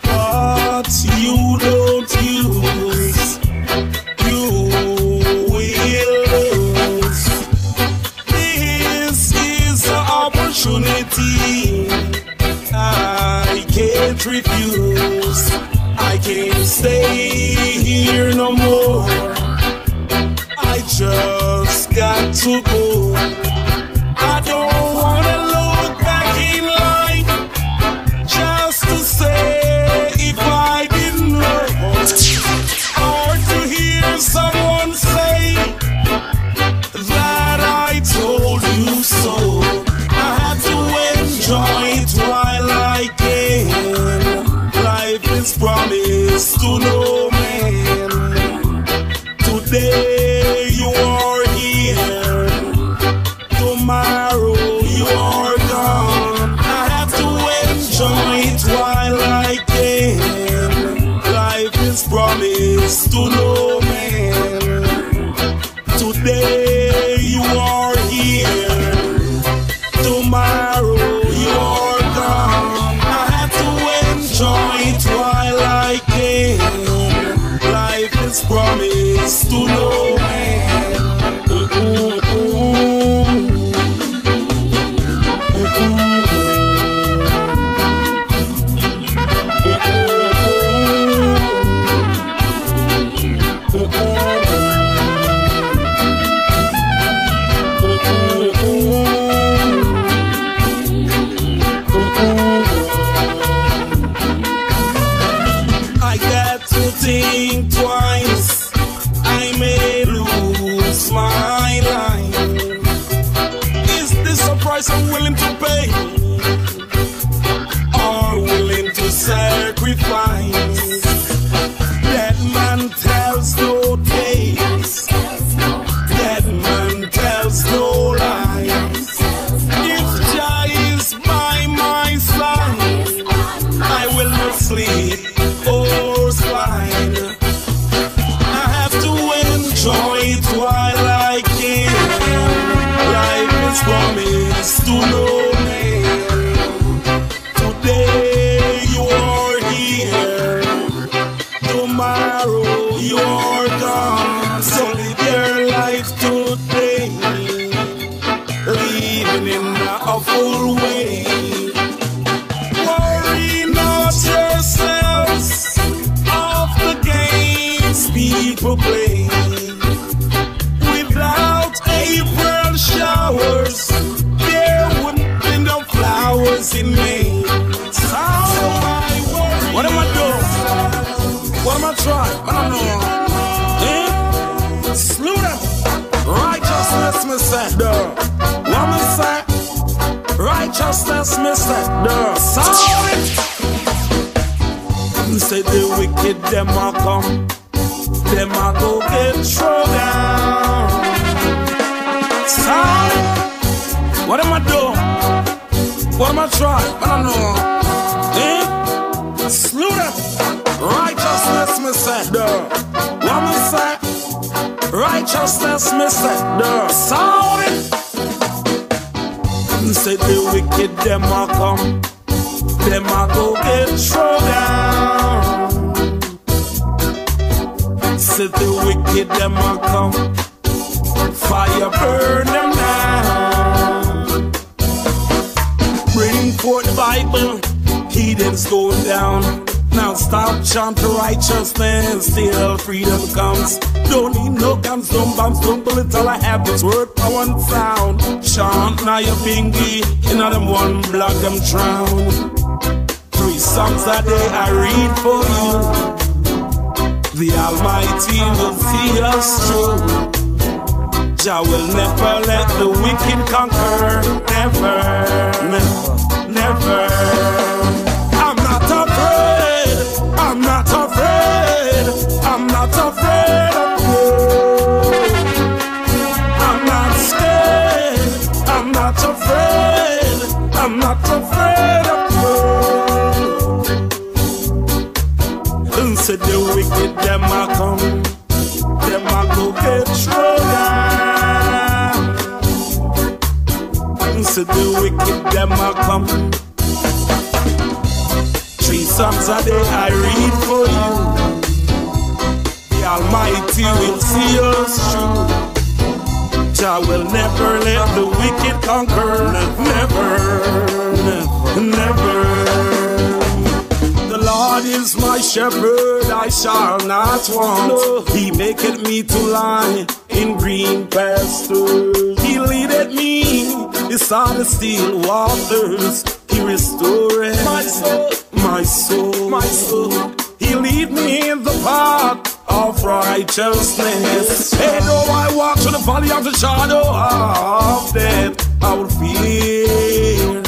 but you don't use, you will lose. This is an opportunity I can't refuse. I can't stay here no more. I just got to go. I don't wanna look back in life just to say if I didn't know. think twice, I may lose my life. Is this a price I'm willing to pay, or willing to sacrifice? That man tells no tales, that man tells no lies. If Jah is by my side, I will not sleep. Promise to no man. Today you are here, tomorrow you are gone. So live your life today, living in an awful way. Worry not yourselves of the games people play. Without April showers, there wouldn't be no flowers in May. So I worry. What am I doing? What am I trying? I don't know. Eh? Slew them. Righteousness, me said. Duh. What me said? Righteousness, me said. Duh. Sorry. Me say the wicked, them a come. Them a go get thrown down. Sorry. What am I doing? What am I trying? I don't know. Eh? Slew them. Righteousness, me said. Duh. What me said? Righteousness, me said. Duh. Sorry. Me say the wicked, them a come. Them a go get thrown down. Say the wicked, them a come. Fire burn them down. Bring forth the Bible, heathens go down. Now stop chanting righteousness till freedom comes. Don't need no guns, don't bombs, don't bullets. All I have is word, power and sound. Chant Nyabinghi, in them one block them drown. Three songs a day I read for you. The Almighty will see us through. Jah will never let the wicked conquer. Never, never, never. I'm not afraid. I'm not afraid. I'm not afraid of you. I'm not scared. I'm not afraid. I'm not afraid of you. And said the wicked, them I come. Them I go get thrown down. So the wicked, them a come. Three songs a day I read for you. The Almighty will see us through. Jah will never let the wicked conquer. Never, never, never. The Lord is my shepherd, I shall not want. He maketh me to lie in green pastures. He leadeth me beside the still waters. He restoreth my soul, my soul, my soul. He lead me in the path of righteousness. And though I walk through the valley of the shadow of death, I will fear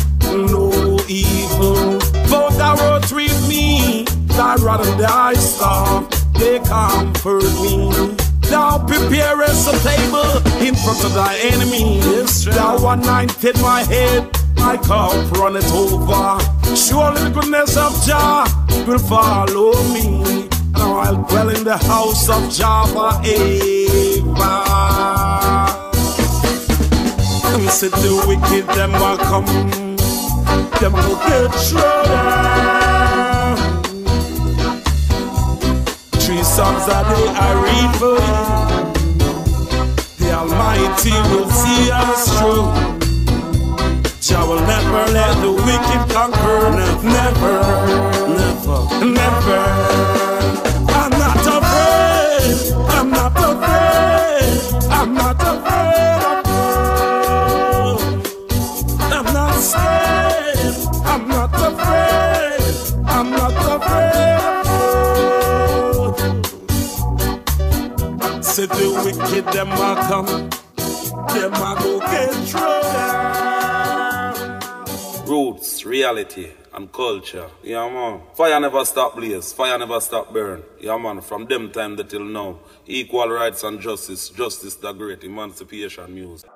no evil. For thou art with me, thy rod and thy staff, they comfort me. Thou preparest a table in front of thy enemies. Thou anointed my head, my cup runneth over. Surely the goodness of Jah will follow me. Now I'll dwell in the house of Jah forever. And said the wicked, them will come. Them will get thrown down. Three songs a day I read for you. The Almighty will see us through. Jah will never let the wicked conquer. Never, never, never. I'm not afraid. I'm not afraid. I'm not afraid of you. I'm not scared. I'm not afraid. I'm not afraid of you. wicked, them a come, them a go control. Roots, reality, and culture. Yeah, man. Fire never stop blaze. Fire never stop burn. Yeah, man. From them time till now. Equal rights and justice. Justice the great. Emancipation music.